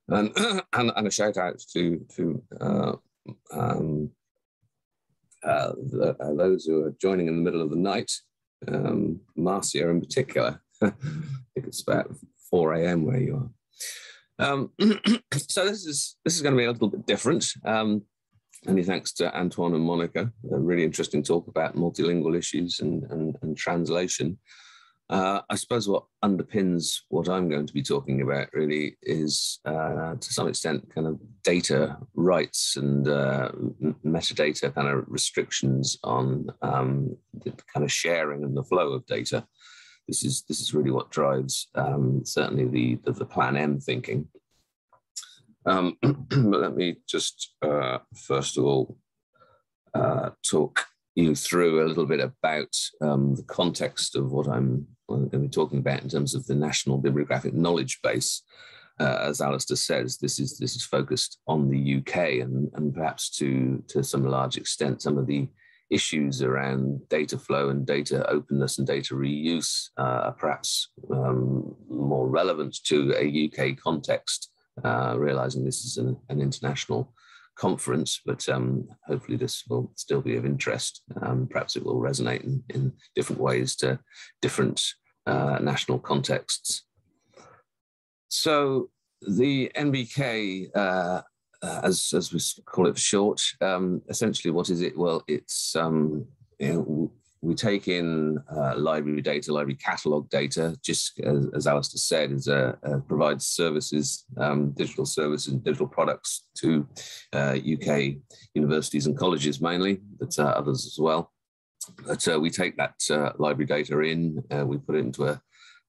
and a shout out to those who are joining in the middle of the night, Marcia in particular. I think it's about 4 AM where you are. So this is going to be a little bit different. Many thanks to Antoine and Monica. A really interesting talk about multilingual issues and translation. I suppose what underpins what I'm going to be talking about really is, to some extent, kind of data rights and metadata kind of restrictions on the kind of sharing and the flow of data. This is really what drives certainly the Plan M thinking. But let me just first of all talk you through a little bit about the context of what I'm going to be talking about in terms of the National Bibliographic Knowledge Base. As Alistair says, this is focused on the UK, and perhaps to some large extent some of the issues around data flow and data openness and data reuse are perhaps more relevant to a UK context. Realizing this is an international conference, but hopefully this will still be of interest. Perhaps it will resonate in different ways to different national contexts. So the NBK, as we call it for short, essentially what is it? Well, it's you know, we take in library data, library catalogue data, just as Alistair said, is provides services, digital services and digital products to UK universities and colleges mainly, but others as well. But we take that library data in, we put it into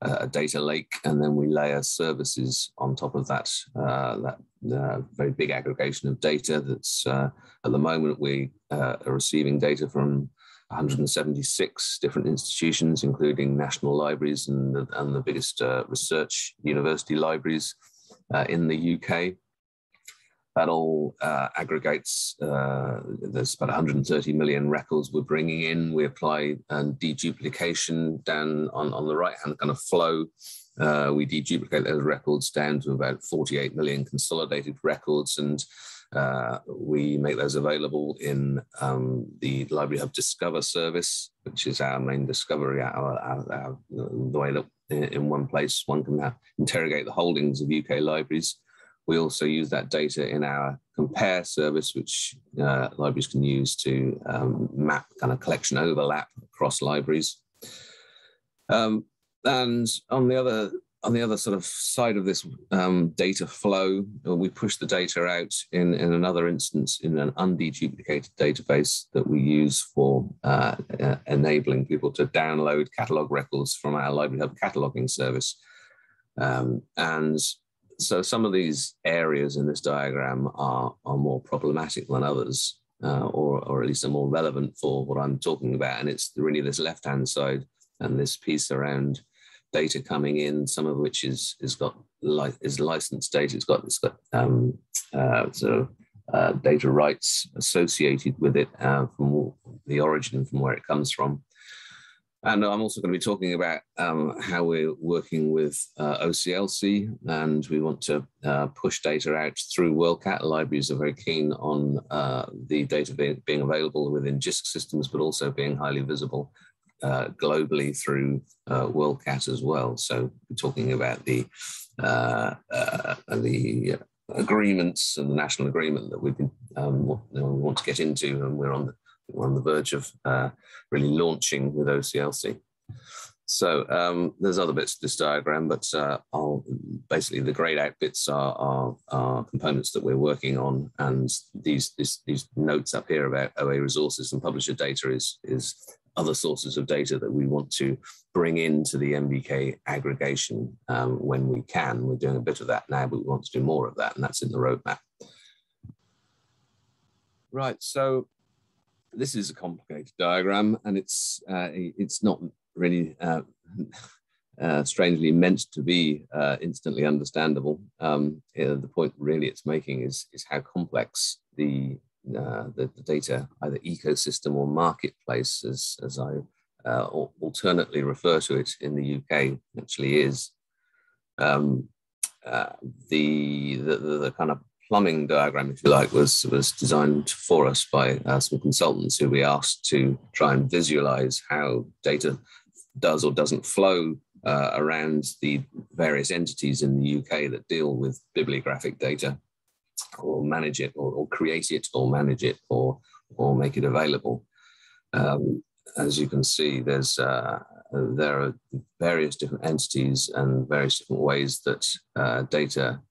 a data lake, and then we layer services on top of that, very big aggregation of data that's, at the moment, we are receiving data from 176 different institutions, including national libraries and the biggest research university libraries in the UK. That all aggregates, there's about 130 million records we're bringing in. We apply deduplication down on the right-hand kind of flow. We deduplicate those records down to about 48 million consolidated records, and we make those available in the Library Hub Discover service, which is our main discovery, the way that in one place one can interrogate the holdings of UK libraries. We also use that data in our compare service, which libraries can use to map kind of collection overlap across libraries. And on the other sort of side of this data flow, we push the data out in another instance in an undeduplicated database that we use for enabling people to download catalogue records from our Library Hub cataloguing service. And so some of these areas in this diagram are more problematic than others, or at least are more relevant for what I'm talking about. And it's really this left-hand side and this piece around data coming in, some of which is licensed data. It's got data rights associated with it from the origin, from where it comes from. And I'm also going to be talking about how we're working with OCLC, and we want to push data out through WorldCat. Libraries are very keen on the data being available within JISC systems, but also being highly visible globally through WorldCat as well. So we're talking about the agreements and the national agreement that we want to get into, and we're on the verge of really launching with OCLC. So there's other bits to this diagram, but basically the grayed out bits are components that we're working on, and these notes up here about OA resources and publisher data is other sources of data that we want to bring into the MBK aggregation when we can. We're doing a bit of that now, but we want to do more of that, and that's in the roadmap. Right, so this is a complicated diagram, and it's not really strangely meant to be instantly understandable. The point really it's making is how complex the data either ecosystem or marketplace, as I alternately refer to it in the UK, actually is. The kind of plumbing diagram, if you like, was designed for us by some consultants who we asked to try and visualize how data does or doesn't flow around the various entities in the UK that deal with bibliographic data or manage it or create it or manage it or make it available. As you can see, there are various different entities and various different ways that data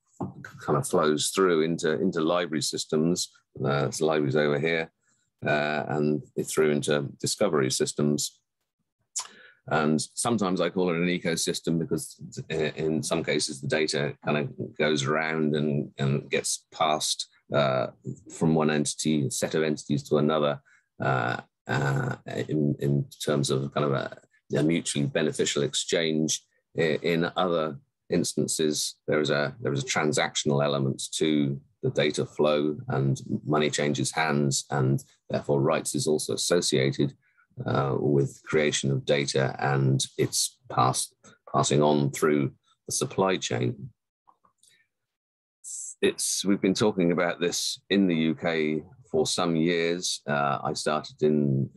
kind of flows through into library systems. There's libraries over here and through into discovery systems. And sometimes I call it an ecosystem because in some cases the data kind of goes around and gets passed from one entity, set of entities to another in terms of kind of a mutually beneficial exchange. In other instances, there is a transactional element to the data flow, and money changes hands, and therefore rights is also associated with creation of data and its passing on through the supply chain. We've been talking about this in the UK for some years. I started in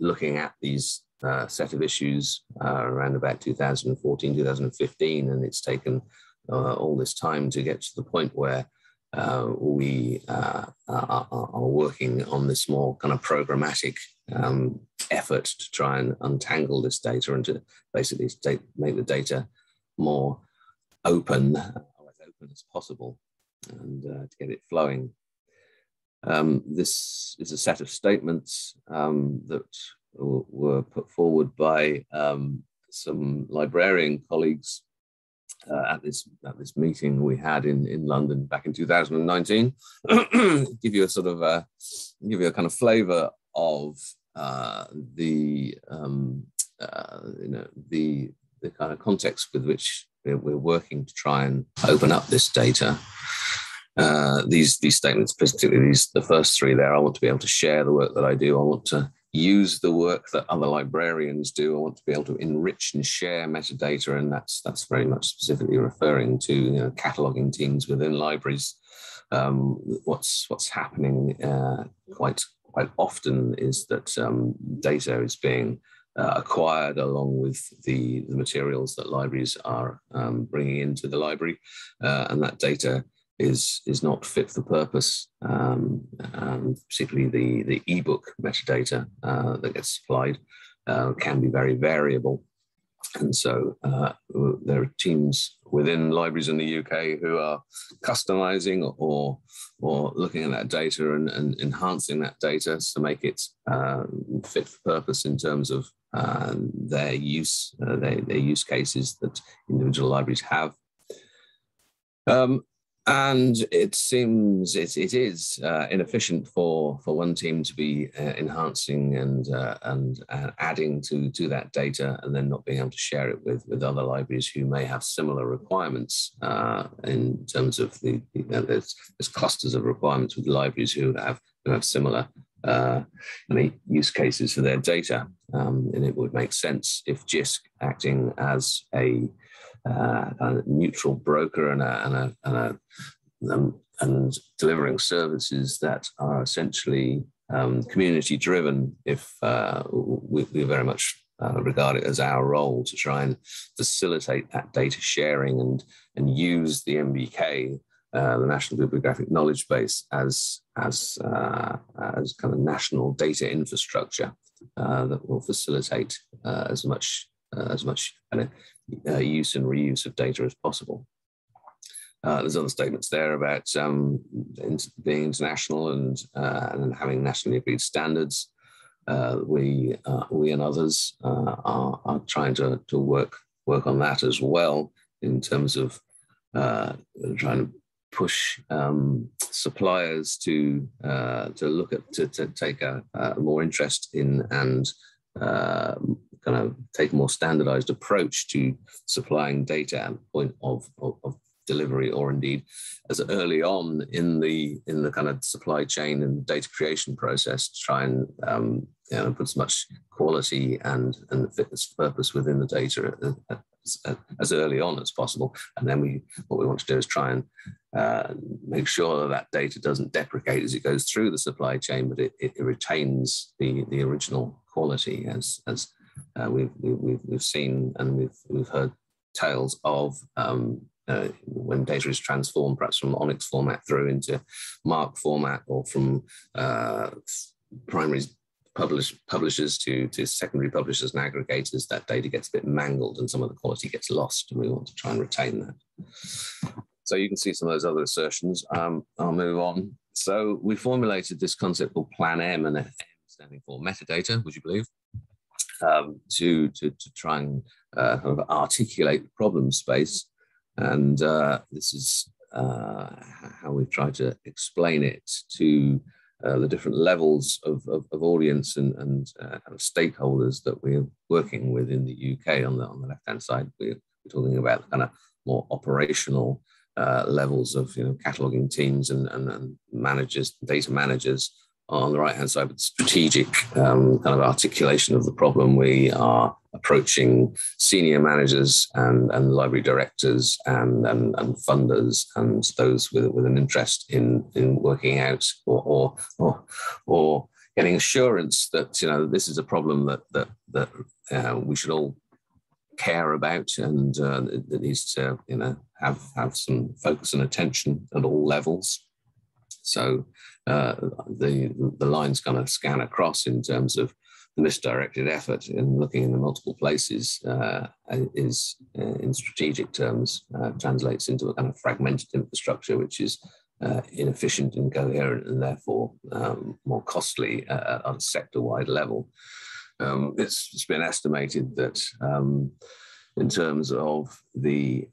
looking at these set of issues around about 2014, 2015, and it's taken all this time to get to the point where we are working on this more kind of programmatic effort to try and untangle this data and to basically make the data more open, as open as possible, and to get it flowing. This is a set of statements that were put forward by some librarian colleagues at this meeting we had in London back in 2019, give you a kind of flavour of the kind of context with which we're working to try and open up this data. These statements, particularly the first three there, I want to be able to share the work that I do. I want to use the work that other librarians do. I want to be able to enrich and share metadata, and that's very much specifically referring to, you know, cataloging teams within libraries. What's happening quite often is that data is being acquired along with the materials that libraries are bringing into the library, and that data is not fit for purpose, and particularly the ebook metadata that gets supplied can be very variable. And so there are teams within libraries in the UK who are customizing or looking at that data and enhancing that data to make it fit for purpose in terms of their use cases that individual libraries have. And it seems it is inefficient for one team to be enhancing and adding to that data and then not being able to share it with other libraries who may have similar requirements in terms of the, you know, there's clusters of requirements with libraries who have similar use cases for their data, and it would make sense if JISC, acting as a neutral broker and delivering services that are essentially community driven, if we very much regard it as our role to try and facilitate that data sharing and use the MBK, the National Bibliographic Knowledge Base, as kind of national data infrastructure that will facilitate as much kind of use and reuse of data as possible. There's other statements there about being international and having nationally agreed standards. we and others are trying to work on that as well, in terms of trying to push suppliers to look at to take a more interest in and kind of take a more standardized approach to supplying data at the point of delivery, or indeed as early on in the kind of supply chain and data creation process, to try and put as much quality and fitness purpose within the data as early on as possible. And then what we want to do is try and make sure that data doesn't deprecate as it goes through the supply chain, but it retains the original quality, as we've seen and we've heard tales of when data is transformed, perhaps from ONIX format through into MARC format, or from primary publishers to secondary publishers and aggregators, that data gets a bit mangled and some of the quality gets lost, and we want to try and retain that. So you can see some of those other assertions. I'll move on. So we formulated this concept called Plan M, and M standing for metadata, would you believe, to try and kind of articulate the problem space. And this is how we've tried to explain it to the different levels of audience and stakeholders that we're working with in the UK. On the left-hand side, we're talking about kind of more operational levels of cataloging teams and managers, data managers. On the right-hand side, with strategic kind of articulation of the problem, we are approaching senior managers and library directors and funders and those with an interest in working out or getting assurance that this is a problem that we should all care about, and that needs to have some focus and attention at all levels. So the lines kind of scan across in terms of the misdirected effort in looking in the multiple places is in strategic terms translates into a kind of fragmented infrastructure, which is inefficient and incoherent, and therefore more costly at a sector-wide level. It's been estimated that in terms of the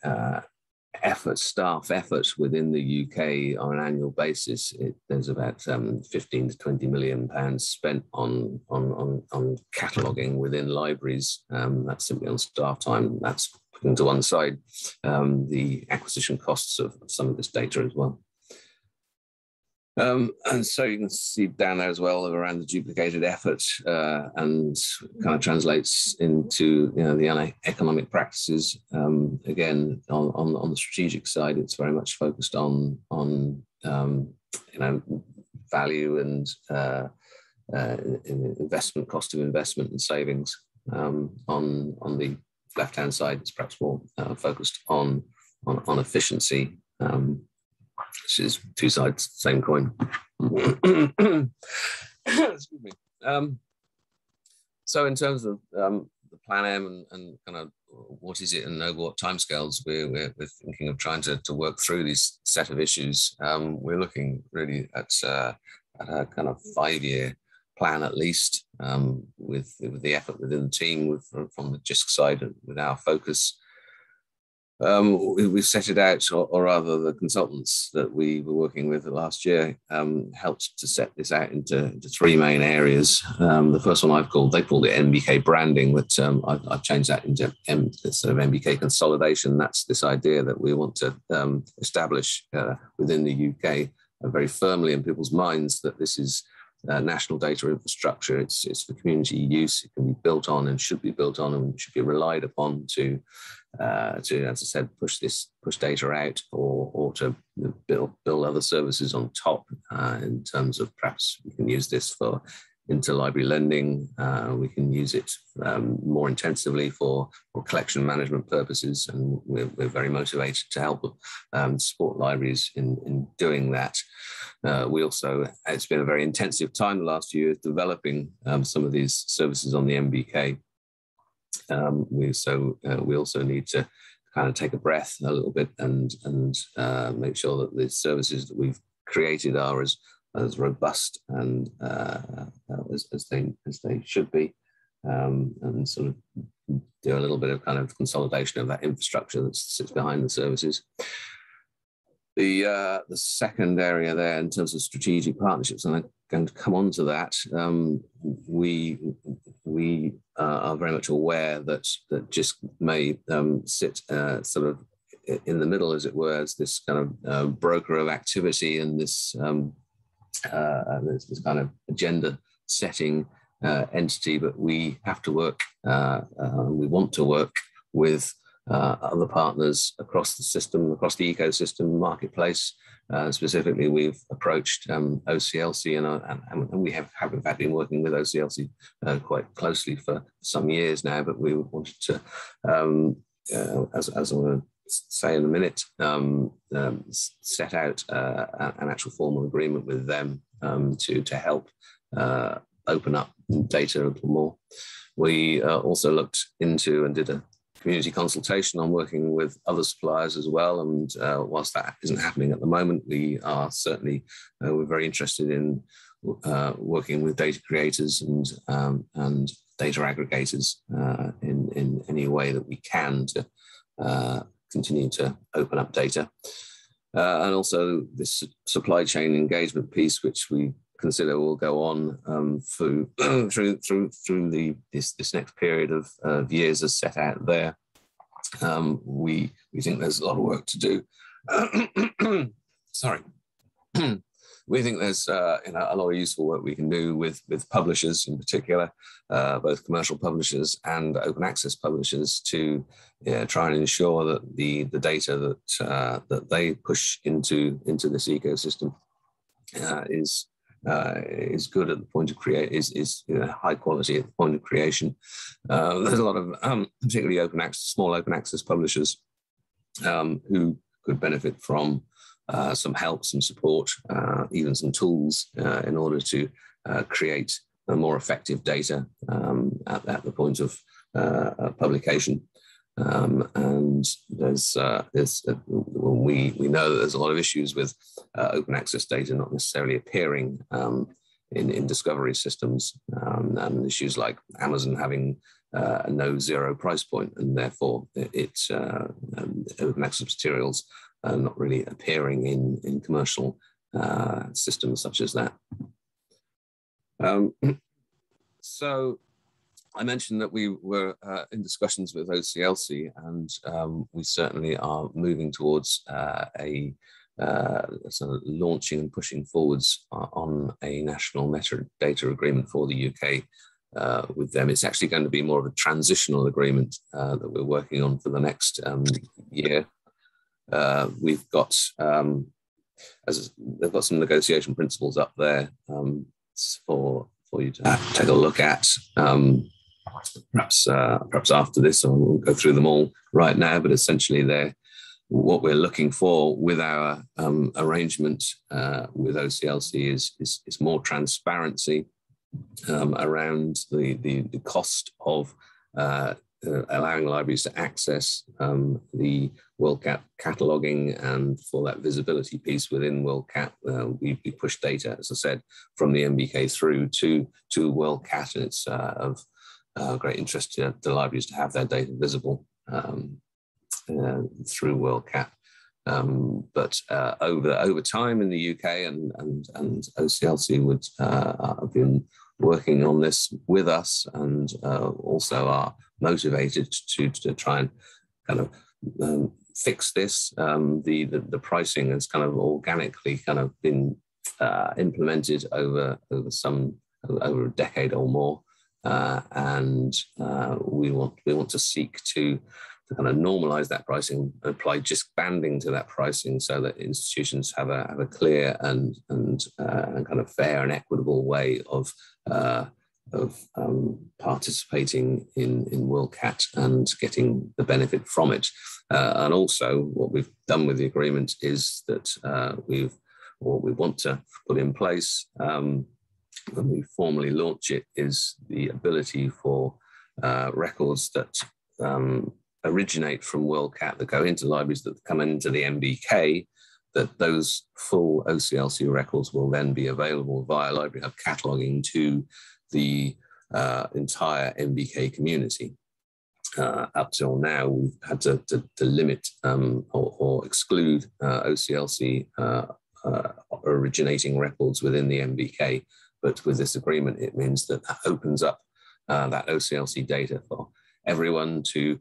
staff efforts within the UK on an annual basis, there's about 15 to 20 million pounds spent on cataloguing within libraries. That's simply on staff time. That's putting to one side the acquisition costs of some of this data as well. And so you can see down there as well around the duplicated effort and kind of translates into the economic practices. Again, on the strategic side, it's very much focused on value and investment, cost of investment and savings. On the left hand side, it's perhaps more focused on efficiency. Which is two sides, same coin. Excuse me. So in terms of the Plan M and kind of what is it and over what timescales, we're thinking of trying to work through these set of issues. We're looking really at a kind of 5-year plan at least, with the effort within the team from the JISC side and with our focus. We've set it out, or rather the consultants that we were working with last year helped to set this out into three main areas. The first one they called it MBK branding, which I've changed that into sort of MBK consolidation. That's this idea that we want to establish within the UK very firmly in people's minds that this is national data infrastructure. It's for community use. It can be built on and should be built on and should be relied upon to, as I said, push data out or to build other services on top. In terms of perhaps we can use this for interlibrary lending. We can use it more intensively for collection management purposes, and we're very motivated to help support libraries in doing that. It's been a very intensive time the last few years developing some of these services on the MBK. We also need to kind of take a breath a little bit and make sure that the services that we've created are as as robust and as they should be, and sort of do a little bit of kind of consolidation of that infrastructure that sits behind the services. The second area there in terms of strategic partnerships, and I'm going to come on to that, we are very much aware that JISC may sit sort of in the middle, as it were, as this kind of broker of activity and this this kind of agenda setting entity, but we have to work, we want to work with other partners across the system, across the ecosystem, marketplace. Specifically, we've approached OCLC, and we have in fact been working with OCLC quite closely for some years now, but we wanted to, as I'm going to say in a minute, set out an actual formal agreement with them to help open up data a little more. We also looked into and did a community consultation on working with other suppliers as well, and whilst that isn't happening at the moment, we are certainly we're very interested in working with data creators and data aggregators in any way that we can to continue to open up data, and also this supply chain engagement piece, which we consider will go on through this next period of years as set out there. We think there's a lot of work to do. Sorry, we think there's a lot of useful work we can do with publishers in particular, both commercial publishers and open access publishers, to try and ensure that the data that they push into this ecosystem is good at the point of high quality at the point of creation. There's a lot of particularly open access, small open access publishers who could benefit from some help, some support, even some tools in order to create a more effective data at the point of publication. And we know that there's a lot of issues with open access data not necessarily appearing in discovery systems, and issues like Amazon having a no zero price point, and therefore open access materials are not really appearing in commercial systems such as that. So I mentioned that we were in discussions with OCLC, and we certainly are moving towards sort of launching and pushing forwards on a national metadata agreement for the UK with them. It's actually going to be more of a transitional agreement that we're working on for the next year. We've got, they've got some negotiation principles up there for you to take a look at. Perhaps after this, I will go through them all right now, but essentially what we're looking for with our arrangement with OCLC is more transparency around the cost of allowing libraries to access the WorldCat cataloguing, and for that visibility piece within WorldCat, we push data, as I said, from the MBK through to WorldCat, and it's of great interest to the libraries to have their data visible through WorldCat. But over time in the UK, and OCLC would have been working on this with us, and also are motivated to try and kind of fix this. The pricing has kind of organically kind of been implemented over a decade or more. And we want to seek to kind of normalise that pricing, apply JISC banding to that pricing, so that institutions have a clear and kind of fair and equitable way of participating in WorldCat and getting the benefit from it. And also, what we've done with the agreement is that we want to put in place, when we formally launch it, is the ability for records that originate from WorldCat that go into libraries that come into the MBK that those full OCLC records will then be available via Library Hub cataloging to the entire MBK community. Up till now, we've had to limit or exclude OCLC originating records within the MBK, but with this agreement, it means that opens up that OCLC data for everyone to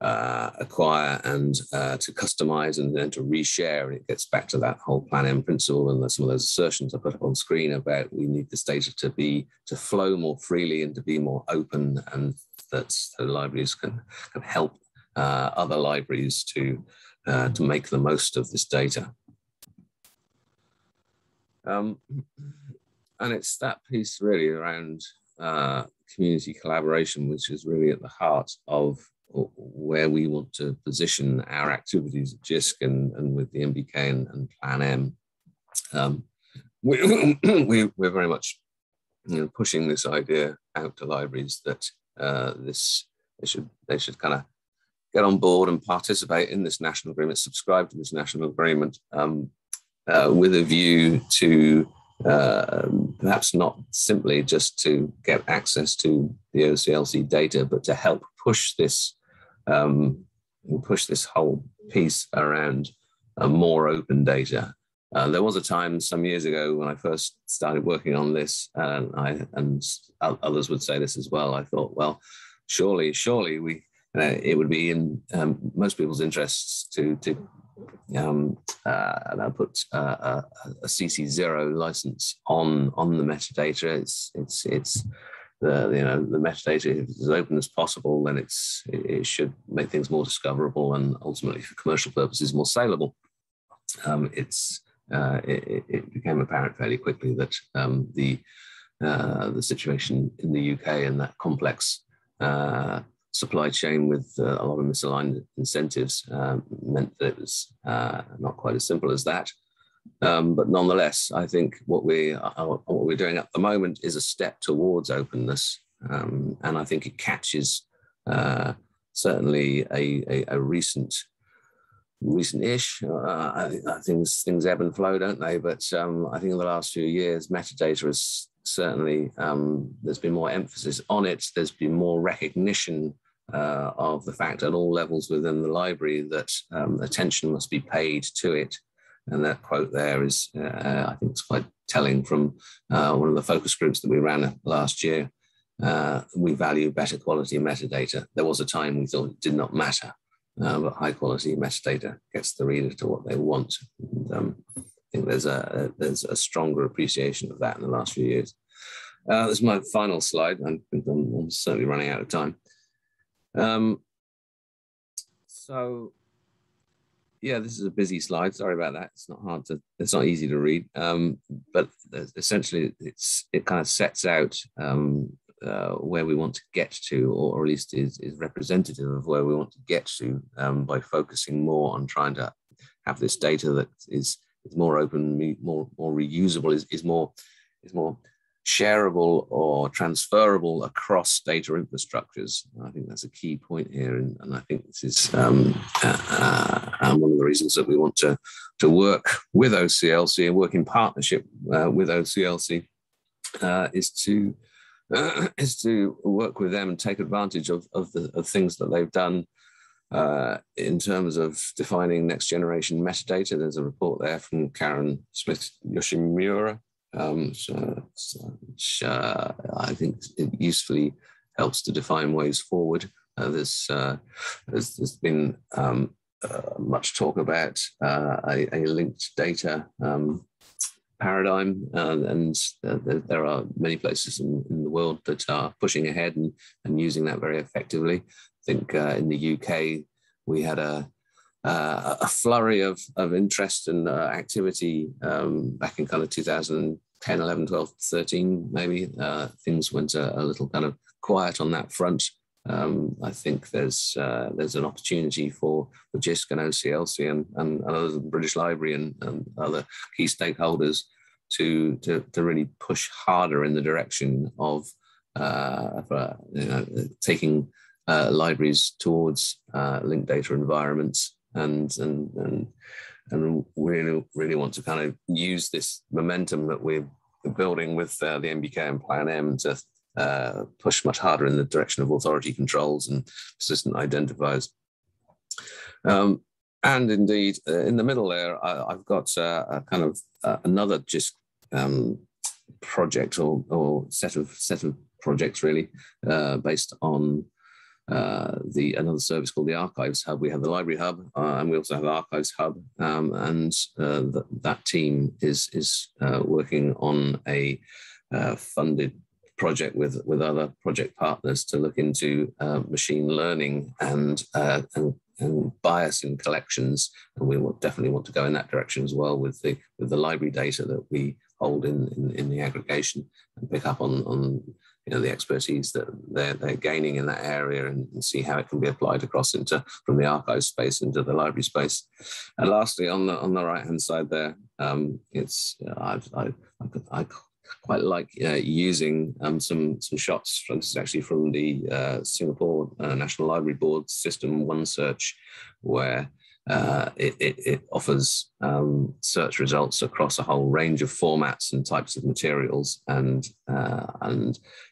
acquire and to customize and then to reshare. And it gets back to that whole Plan M principle and some of those assertions I put up on screen about we need this data to flow more freely and to be more open, and that so libraries can help other libraries to make the most of this data. And it's that piece really around community collaboration, which is really at the heart of where we want to position our activities at JISC and with the MBK and Plan M. We're very much, you know, pushing this idea out to libraries that they should kind of get on board and participate in this national agreement, subscribe to this national agreement with a view to perhaps not simply just to get access to the OCLC data, but to help push this whole piece around more open data. There was a time some years ago when I first started working on this, and others would say this as well. I thought, well, surely we it would be in most people's interests to put a CC0 license on the metadata. It's the metadata is as open as possible, then it should make things more discoverable and ultimately for commercial purposes more saleable. It became apparent fairly quickly that the situation in the UK and that complex supply chain with a lot of misaligned incentives meant that it was not quite as simple as that. But nonetheless, I think what we're doing at the moment is a step towards openness, and I think it catches certainly a recent-ish. Things ebb and flow, don't they? But I think in the last few years, metadata is certainly there's been more emphasis on it. There's been more recognition of the fact at all levels within the library that attention must be paid to it. And that quote there is, I think it's quite telling from one of the focus groups that we ran last year. We value better quality metadata. There was a time we thought it did not matter, but high quality metadata gets the reader to what they want. And, I think there's a stronger appreciation of that in the last few years. This is my final slide. I think I'm certainly running out of time. Yeah, this is a busy slide. Sorry about that. It's not hard to. It's not easy to read. But essentially, it kind of sets out where we want to get to, or at least is representative of where we want to get to by focusing more on trying to have this data that is more open, more reusable, is more shareable or transferable across data infrastructures. I think that's a key point here, and I think this is one of the reasons that we want to work with OCLC and work in partnership with OCLC is to work with them and take advantage of things that they've done in terms of defining next generation metadata. There's a report there from Karen Smith Yoshimura. So I think it usefully helps to define ways forward. There's been much talk about a linked data paradigm, and there are many places in the world that are pushing ahead and using that very effectively. I think in the UK we had a flurry of interest and activity back in kind of 2010, 11, 12, 13, maybe. Things went a little kind of quiet on that front. I think there's an opportunity for JISC and OCLC and others, the British Library and other key stakeholders to really push harder in the direction of taking libraries towards linked data environments. And and really want to kind of use this momentum that we're building with the MBK and Plan M to push much harder in the direction of authority controls and persistent identifiers. And indeed, in the middle there, I've got a kind of another JISC project or set of projects really based on another service called the Archives Hub. We have the Library Hub and we also have Archives Hub, and that team is working on a funded project with other project partners to look into machine learning and bias in collections, and we definitely want to go in that direction as well with the library data that we hold in the aggregation and pick up on the expertise that they're gaining in that area and see how it can be applied across from the archive space into the library space. And lastly, on the right hand side there, I quite like using some shots from, this is actually from the Singapore National Library Board system, OneSearch, where it offers search results across a whole range of formats and types of materials, and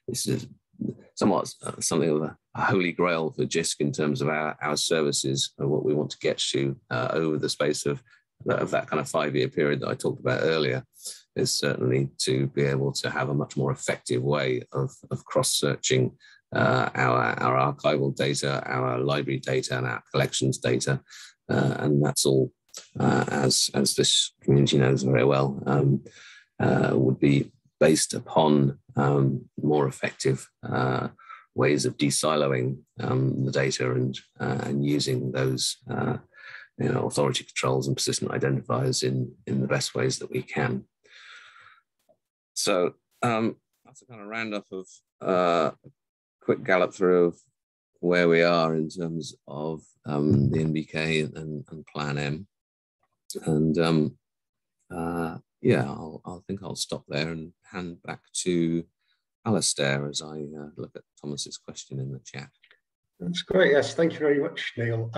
this is somewhat something of a holy grail for JISC in terms of our services and what we want to get to over the space of that kind of 5-year period that I talked about earlier, is certainly to be able to have a much more effective way of cross-searching our archival data, our library data, and our collections data. And that's all, as this community knows very well, would be based upon more effective ways of desiloing the data and using those authority controls and persistent identifiers in the best ways that we can. So that's a kind of roundup of a quick gallop through of where we are in terms of the MBK and Plan M. And I think I'll stop there and hand back to Alistair as I look at Thomas's question in the chat. That's great, yes, thank you very much, Neil.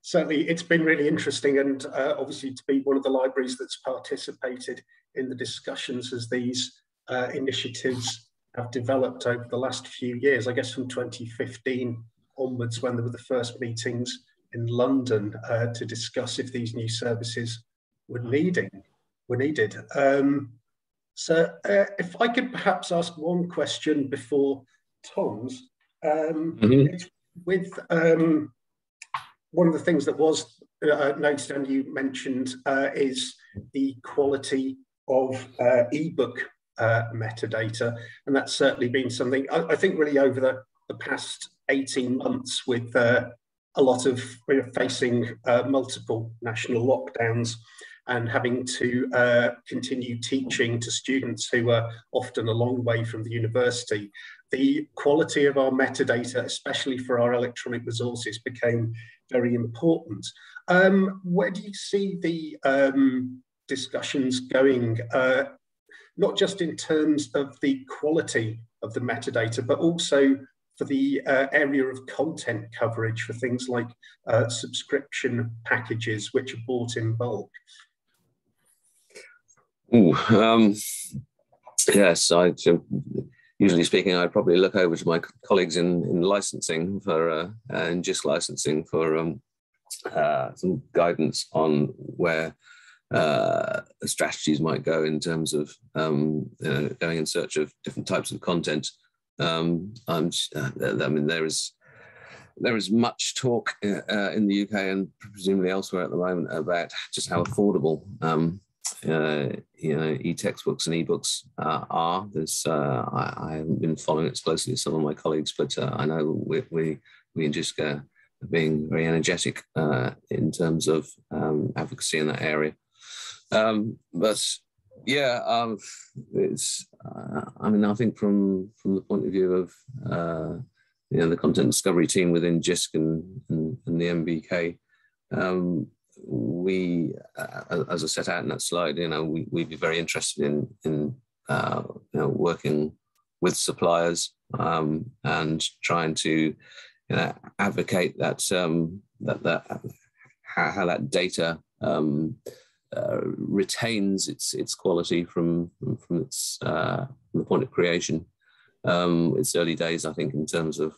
Certainly, it's been really interesting, and obviously to be one of the libraries that's participated in the discussions as these initiatives have developed over the last few years, I guess from 2015 onwards, when there were the first meetings in London to discuss if these new services were needed. If I could perhaps ask one question before Tom's, one of the things that was noted and you mentioned is the quality of ebook metadata. And that's certainly been something, I think, really over the past 18 months with a lot of facing multiple national lockdowns and having to continue teaching to students who are often a long way from the university. The quality of our metadata, especially for our electronic resources, became very important. Where do you see the discussions going, not just in terms of the quality of the metadata, but also for the area of content coverage for things like subscription packages, which are bought in bulk? Ooh, yes, usually speaking, I'd probably look over to my colleagues in licensing and just licensing for some guidance on where strategies might go in terms of going in search of different types of content. There is much talk in the UK and presumably elsewhere at the moment about just how affordable e-textbooks and ebooks are. I haven't been following it closely as some of my colleagues, but I know we just being very energetic in terms of advocacy in that area. I think from the point of view of the content discovery team within JISC and the MBK, we, as I set out in that slide, we'd be very interested in working with suppliers and trying to advocate that how that data retains its quality from its from the point of creation. It's early days, I think, in terms of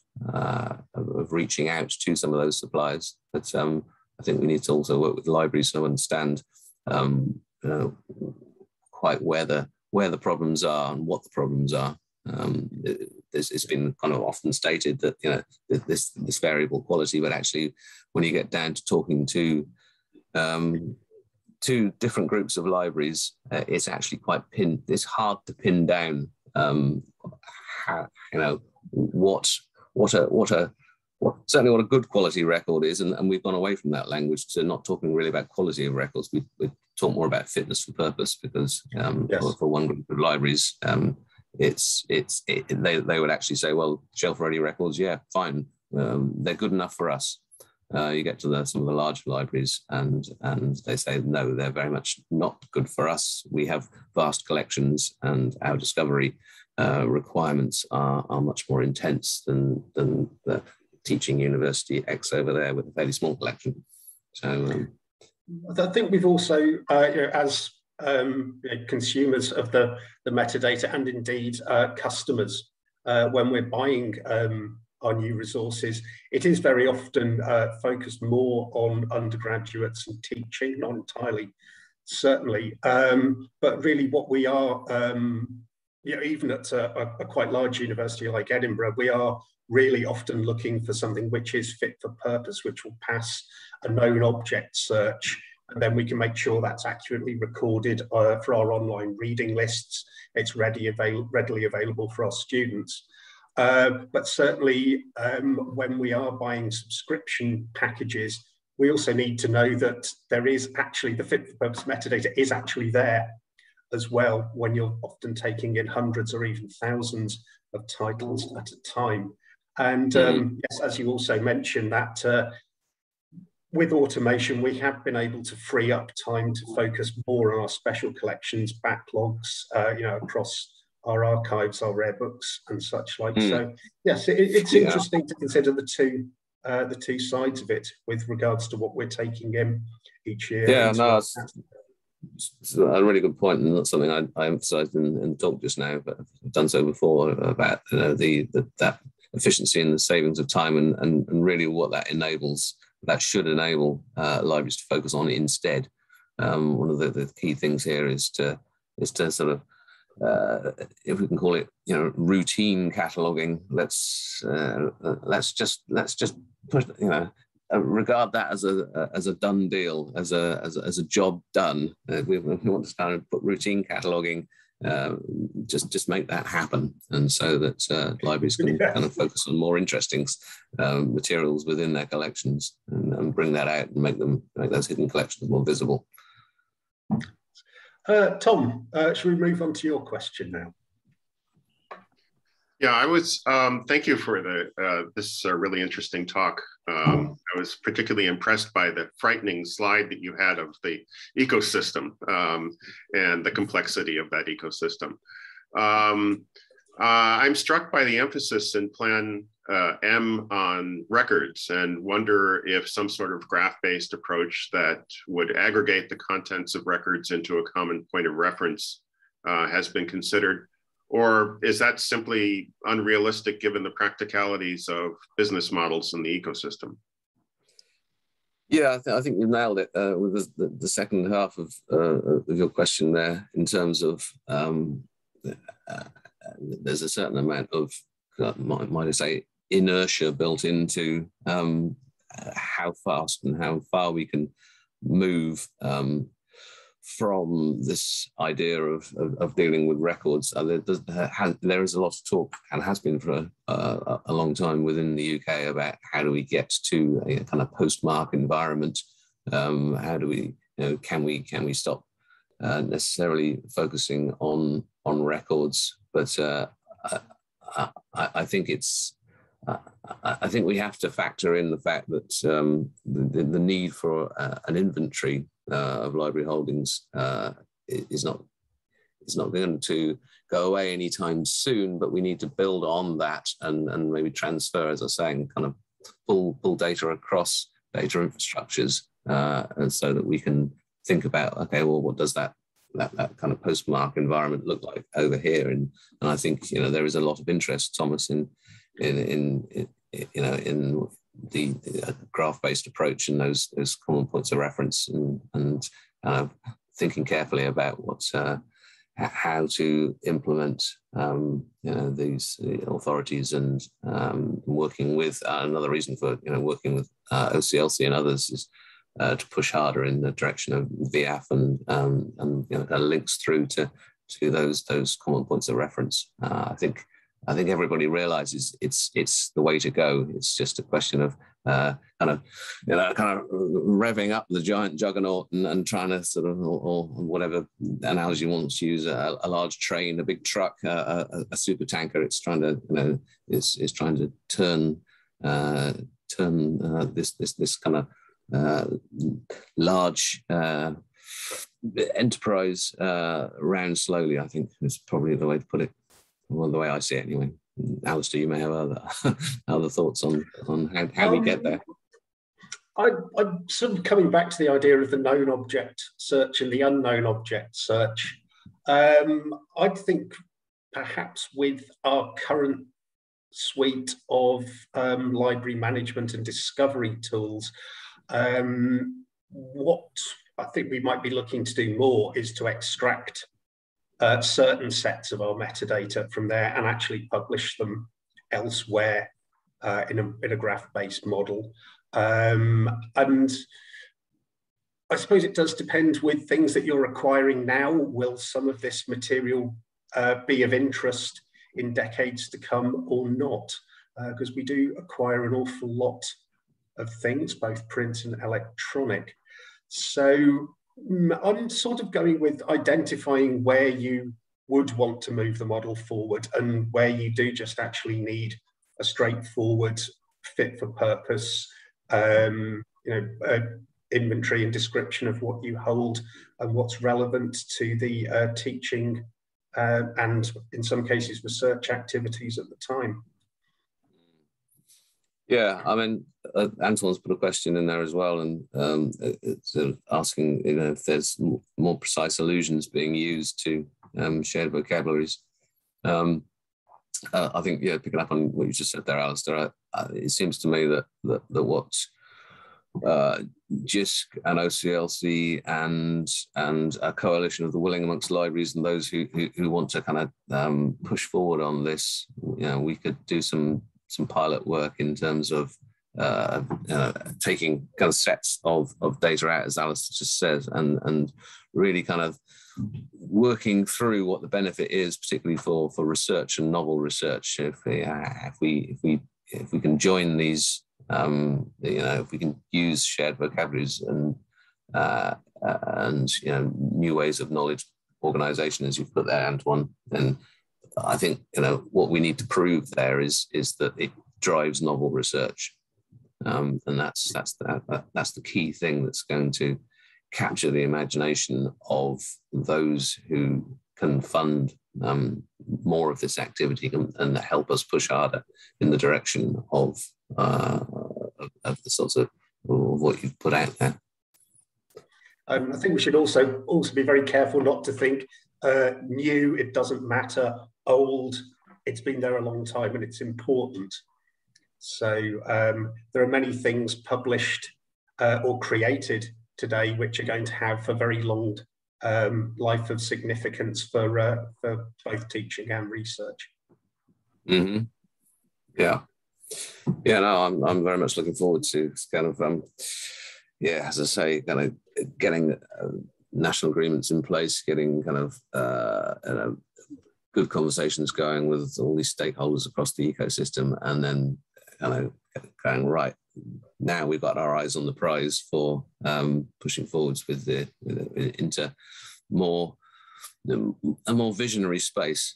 reaching out to some of those suppliers. But I think we need to also work with libraries to understand quite where the problems are and what the problems are. It's been kind of often stated that, you know, this variable quality, but actually when you get down to talking to two different groups of libraries, it's actually quite pinned. It's hard to pin down how, you know, what a good quality record is, and we've gone away from that language to not talking really about quality of records. We talk more about fitness for purpose, because yes, for one group of libraries, they would actually say, well, shelf-ready records, yeah, fine, they're good enough for us. You get to some of the large libraries, and they say, no, they're very much not good for us. We have vast collections, and our discovery requirements are much more intense than the teaching university X over there with a fairly small collection. So I think we've also, you know, as consumers of the metadata, and indeed customers, when we're buying our new resources, it is very often focused more on undergraduates and teaching, not entirely, certainly, but really what we are, you know, even at a quite large university like Edinburgh, we are really often looking for something which is fit for purpose, which will pass a known object search, and then we can make sure that's accurately recorded for our online reading lists. It's readily available for our students. But certainly when we are buying subscription packages, we also need to know that there is actually the fit for purpose metadata is actually there as well, when you're often taking in hundreds or even thousands of titles at a time. And yes, as you also mentioned, that with automation, we have been able to free up time to focus more on our special collections, backlogs, you know, across our archives, our rare books, and such like. So yes, it's interesting to consider the two sides of it with regards to what we're taking in each year. Yeah, no, it's a really good point, and that's something I emphasised in the talk just now, but I've done so before, about, you know, that efficiency and the savings of time, and really what that enables. That should enable libraries to focus on instead. One of the key things here is to sort of, if we can call it, you know, routine cataloging. Let's just put, you know, regard that as a done deal, as a job done. We want to kind of put routine cataloging. Just make that happen, and so that libraries can kind of focus on more interesting materials within their collections, and bring that out and make those hidden collections more visible. Tom, should we move on to your question now? Yeah, I was. Thank you for this really interesting talk. I was particularly impressed by the frightening slide that you had of the ecosystem and the complexity of that ecosystem. I'm struck by the emphasis in Plan M on records, and wonder if some sort of graph-based approach that would aggregate the contents of records into a common point of reference has been considered. Or is that simply unrealistic given the practicalities of business models in the ecosystem? Yeah, I think you nailed it with the second half of your question there, in terms of there's a certain amount of, might I say, inertia built into how fast and how far we can move from this idea of dealing with records. There is a lot of talk, and has been for a long time within the UK, about how do we get to a kind of postmark environment? How do we, you know, can we stop necessarily focusing on records? But I think it's I think we have to factor in the fact that the need for an inventory of library holdings is not going to go away anytime soon, but we need to build on that and maybe transfer, as I was saying, kind of pull data across data infrastructures and so that we can think about, okay, well, what does that kind of postmark environment look like over here? And I think, you know, there is a lot of interest, Thomas, in the graph-based approach and those common points of reference, and thinking carefully about how to implement these authorities, and working with another reason for working with OCLC and others is to push harder in the direction of VF and kind of links through to those common points of reference. I think everybody realizes it's the way to go. It's just a question of kind of revving up the giant juggernaut and trying to sort of, or whatever analogy you want to use, a large train, a big truck, a super tanker. It's trying to it's trying to turn this kind of large enterprise round slowly. I think is probably the way to put it. Well, the way I see it, anyway. Alistair, you may have other thoughts on how we get there. I'm sort of coming back to the idea of the known object search and the unknown object search. I think perhaps with our current suite of library management and discovery tools, what I think we might be looking to do more is to extract certain sets of our metadata from there and actually publish them elsewhere in a graph-based model. And I suppose it does depend with things that you're acquiring now. Will some of this material be of interest in decades to come or not? Because we do acquire an awful lot of things, both print and electronic. So I'm sort of going with identifying where you would want to move the model forward and where you do just actually need a straightforward fit for purpose, inventory and description of what you hold and what's relevant to the teaching and in some cases research activities at the time. Yeah, I mean, Antoine's put a question in there as well, and it's asking if there's more precise allusions being used to shared vocabularies. I think, yeah, picking up on what you just said there, Alistair, it seems to me that what JISC and OCLC and a coalition of the willing amongst libraries and those who want to kind of push forward on this, we could do some pilot work in terms of taking kind of sets of data out, as Alice just says, and really kind of working through what the benefit is, particularly for research and novel research. If we can join these, if we can use shared vocabularies and new ways of knowledge organization, as you've put there, Antoine, then I think what we need to prove there is that it drives novel research, and that's the key thing that's going to capture the imagination of those who can fund more of this activity and help us push harder in the direction of the sorts of what you've put out there. I think we should also be very careful not to think new, it doesn't matter, old, it's been there a long time and it's important. So there are many things published or created today which are going to have a very long life of significance for both teaching and research. Mm-hmm. Yeah, no, I'm very much looking forward to kind of as I say, kind of getting national agreements in place, getting kind of good conversations going with all these stakeholders across the ecosystem, and then going right now we've got our eyes on the prize for pushing forwards into a more visionary space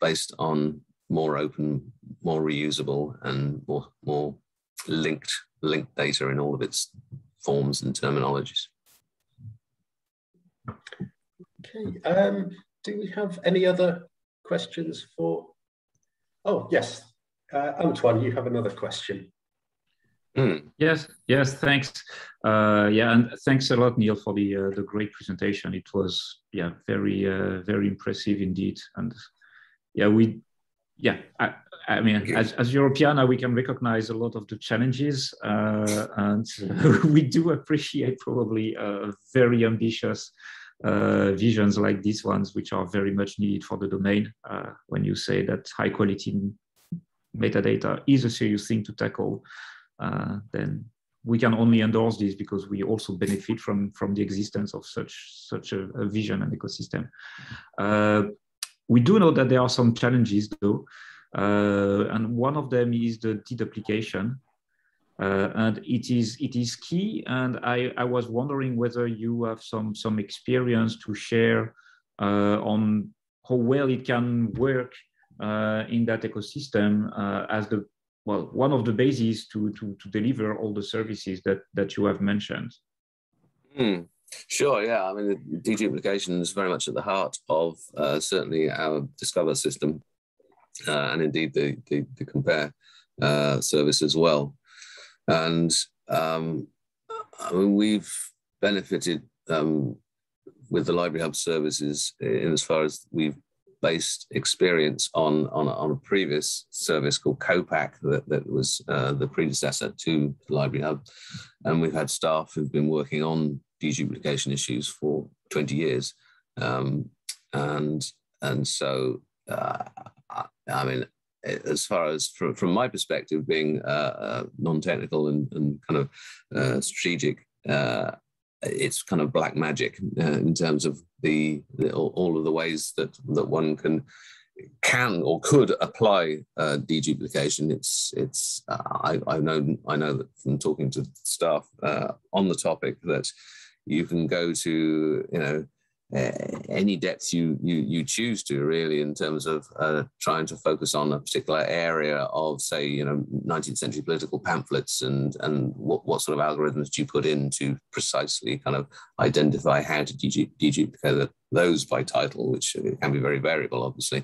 based on more open, more reusable, and more linked data in all of its forms and terminologies. Okay. Do we have any other questions for? Oh, yes. Antoine, you have another question. Yes, thanks. Yeah, and thanks a lot, Neil, for the great presentation. It was, yeah, very impressive indeed. And yeah, I mean, as Europeana, we can recognize a lot of the challenges, and we do appreciate probably very ambitious visions like these ones, which are very much needed for the domain. When you say that high quality metadata is a serious thing to tackle, then we can only endorse this, because we also benefit from the existence of such a vision and ecosystem. We do know that there are some challenges, though, and one of them is the deduplication, and it is key. And I was wondering whether you have some experience to share on how well it can work in that ecosystem as the, well, one of the bases to deliver all the services that you have mentioned. Sure, yeah. I mean, the deduplication is very much at the heart of certainly our Discover system, and indeed the Compare service as well. And I mean, we've benefited with the Library Hub services in as far as we've based experience on a previous service called COPAC that was the predecessor to Library Hub, and we've had staff who've been working on deduplication issues for 20 years, and so I mean, as far as from my perspective, being non-technical and kind of strategic, it's kind of black magic in terms of the all of the ways that one can or could apply deduplication. It's I know that from talking to staff on the topic that you can go to, you know, any depth you choose to, really, in terms of trying to focus on a particular area of, say, you know, 19th century political pamphlets, and what sort of algorithms do you put in to precisely kind of identify how to deduplicate those by title, which can be very variable, obviously.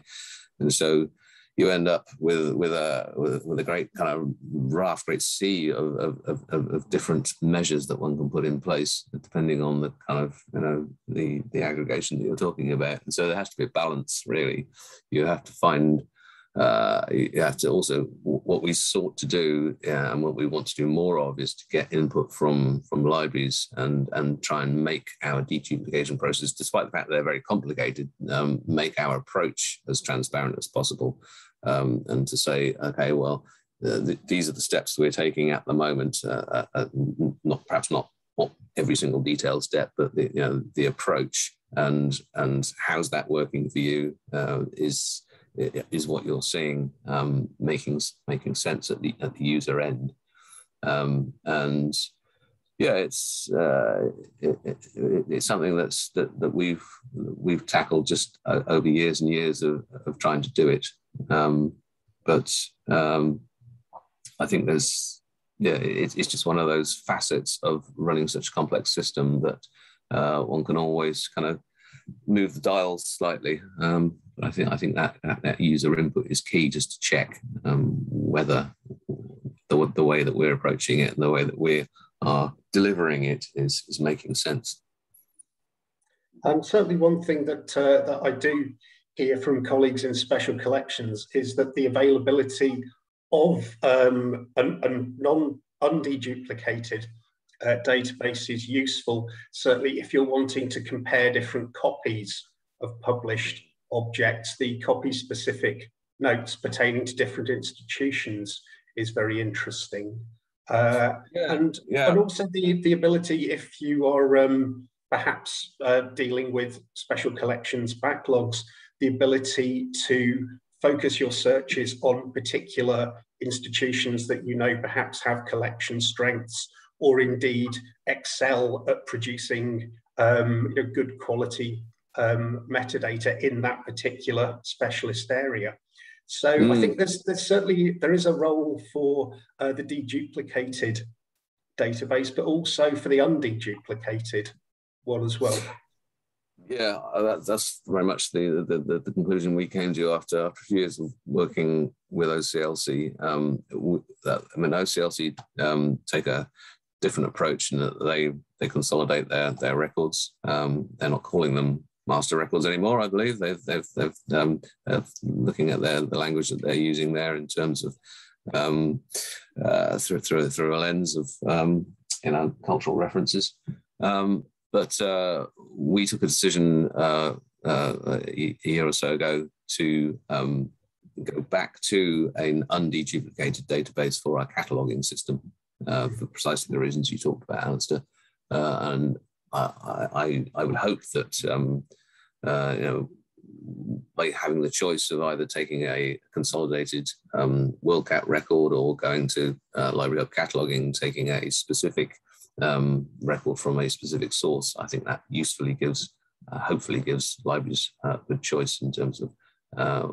And so you end up with a great kind of raft, great sea of different measures that one can put in place, depending on the kind of, you know, the aggregation that you're talking about. And so there has to be a balance, really. You have to find, you have to also, what we sought to do and what we want to do more of is to get input from libraries and try and make our deduplication process, despite the fact that they're very complicated, make our approach as transparent as possible, and to say, okay, well, these are the steps we're taking at the moment, not every single detail step, but the, you know, the approach and how's that working for you is what you're seeing, making sense at the user end, and yeah, it's something that we've tackled just over years and years of trying to do it, but I think there's, yeah, it's just one of those facets of running such a complex system that one can always kind of move the dial slightly. I think that user input is key, just to check whether the way that we're approaching it and the way that we are delivering it is making sense. And certainly one thing that I do hear from colleagues in special collections is that the availability of undeduplicated database is useful, certainly if you're wanting to compare different copies of published objects. The copy-specific notes pertaining to different institutions is very interesting. And also the ability, if you are perhaps dealing with special collections backlogs, the ability to focus your searches on particular institutions that you know perhaps have collection strengths, or indeed excel at producing good quality metadata in that particular specialist area. So I think there is a role for the deduplicated database, but also for the undeduplicated one as well. Yeah, that's very much the conclusion we came to after a few years of working with OCLC. OCLC take a different approach in that they consolidate their records. They're not calling them master records anymore, I believe. They're looking at the language that they're using there in terms of through a lens of cultural references. But we took a decision a year or so ago to go back to an undeduplicated database for our cataloging system for precisely the reasons you talked about, Alistair. And I would hope that by having the choice of either taking a consolidated WorldCat record or going to Library Hub cataloging, taking a specific record from a specific source, I think that usefully gives, hopefully gives libraries a good choice in terms of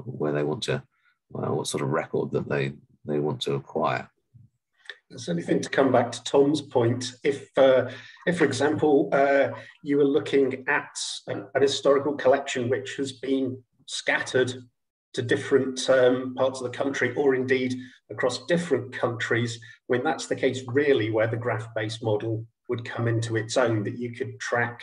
where they want to, what sort of record that they want to acquire. So anything to come back to Tom's point, if for example, you were looking at an historical collection which has been scattered to different parts of the country, or indeed across different countries, I mean, that's the case really where the graph-based model would come into its own, that you could track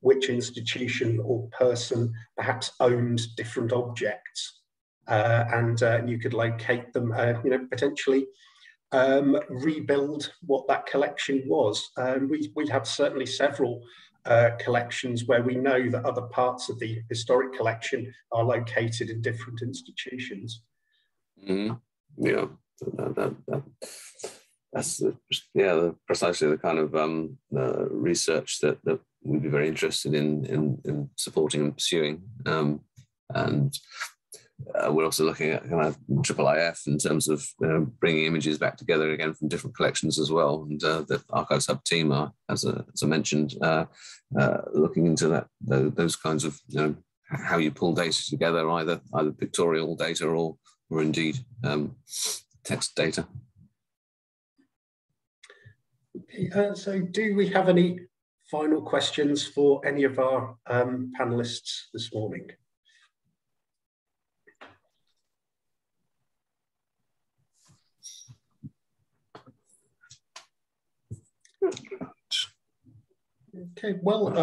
which institution or person perhaps owned different objects, and you could locate them, potentially rebuild what that collection was. We have certainly several collections where we know that other parts of the historic collection are located in different institutions. Mm-hmm. Yeah, that's precisely the kind of research that we'd be very interested in supporting and pursuing. And we're also looking at kind of IIIF in terms of bringing images back together again from different collections as well. And the Archives Hub team are, as I mentioned, looking into that, those kinds of, how you pull data together, either pictorial data or indeed text data. Okay, so do we have any final questions for any of our panelists this morning? Okay, well,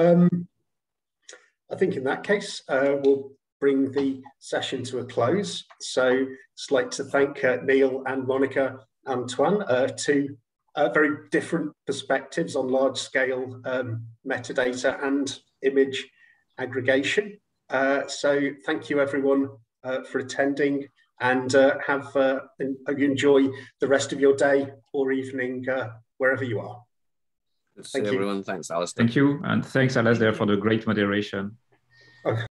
I think in that case, we'll bring the session to a close. So just like to thank Neil and Monica, Antoine, two very different perspectives on large-scale metadata and image aggregation. So thank you, everyone, for attending, and hope you enjoy the rest of your day or evening, wherever you are. Good to see everyone. Thanks, Alistair. Thank you, and thanks, Alistair, for the great moderation.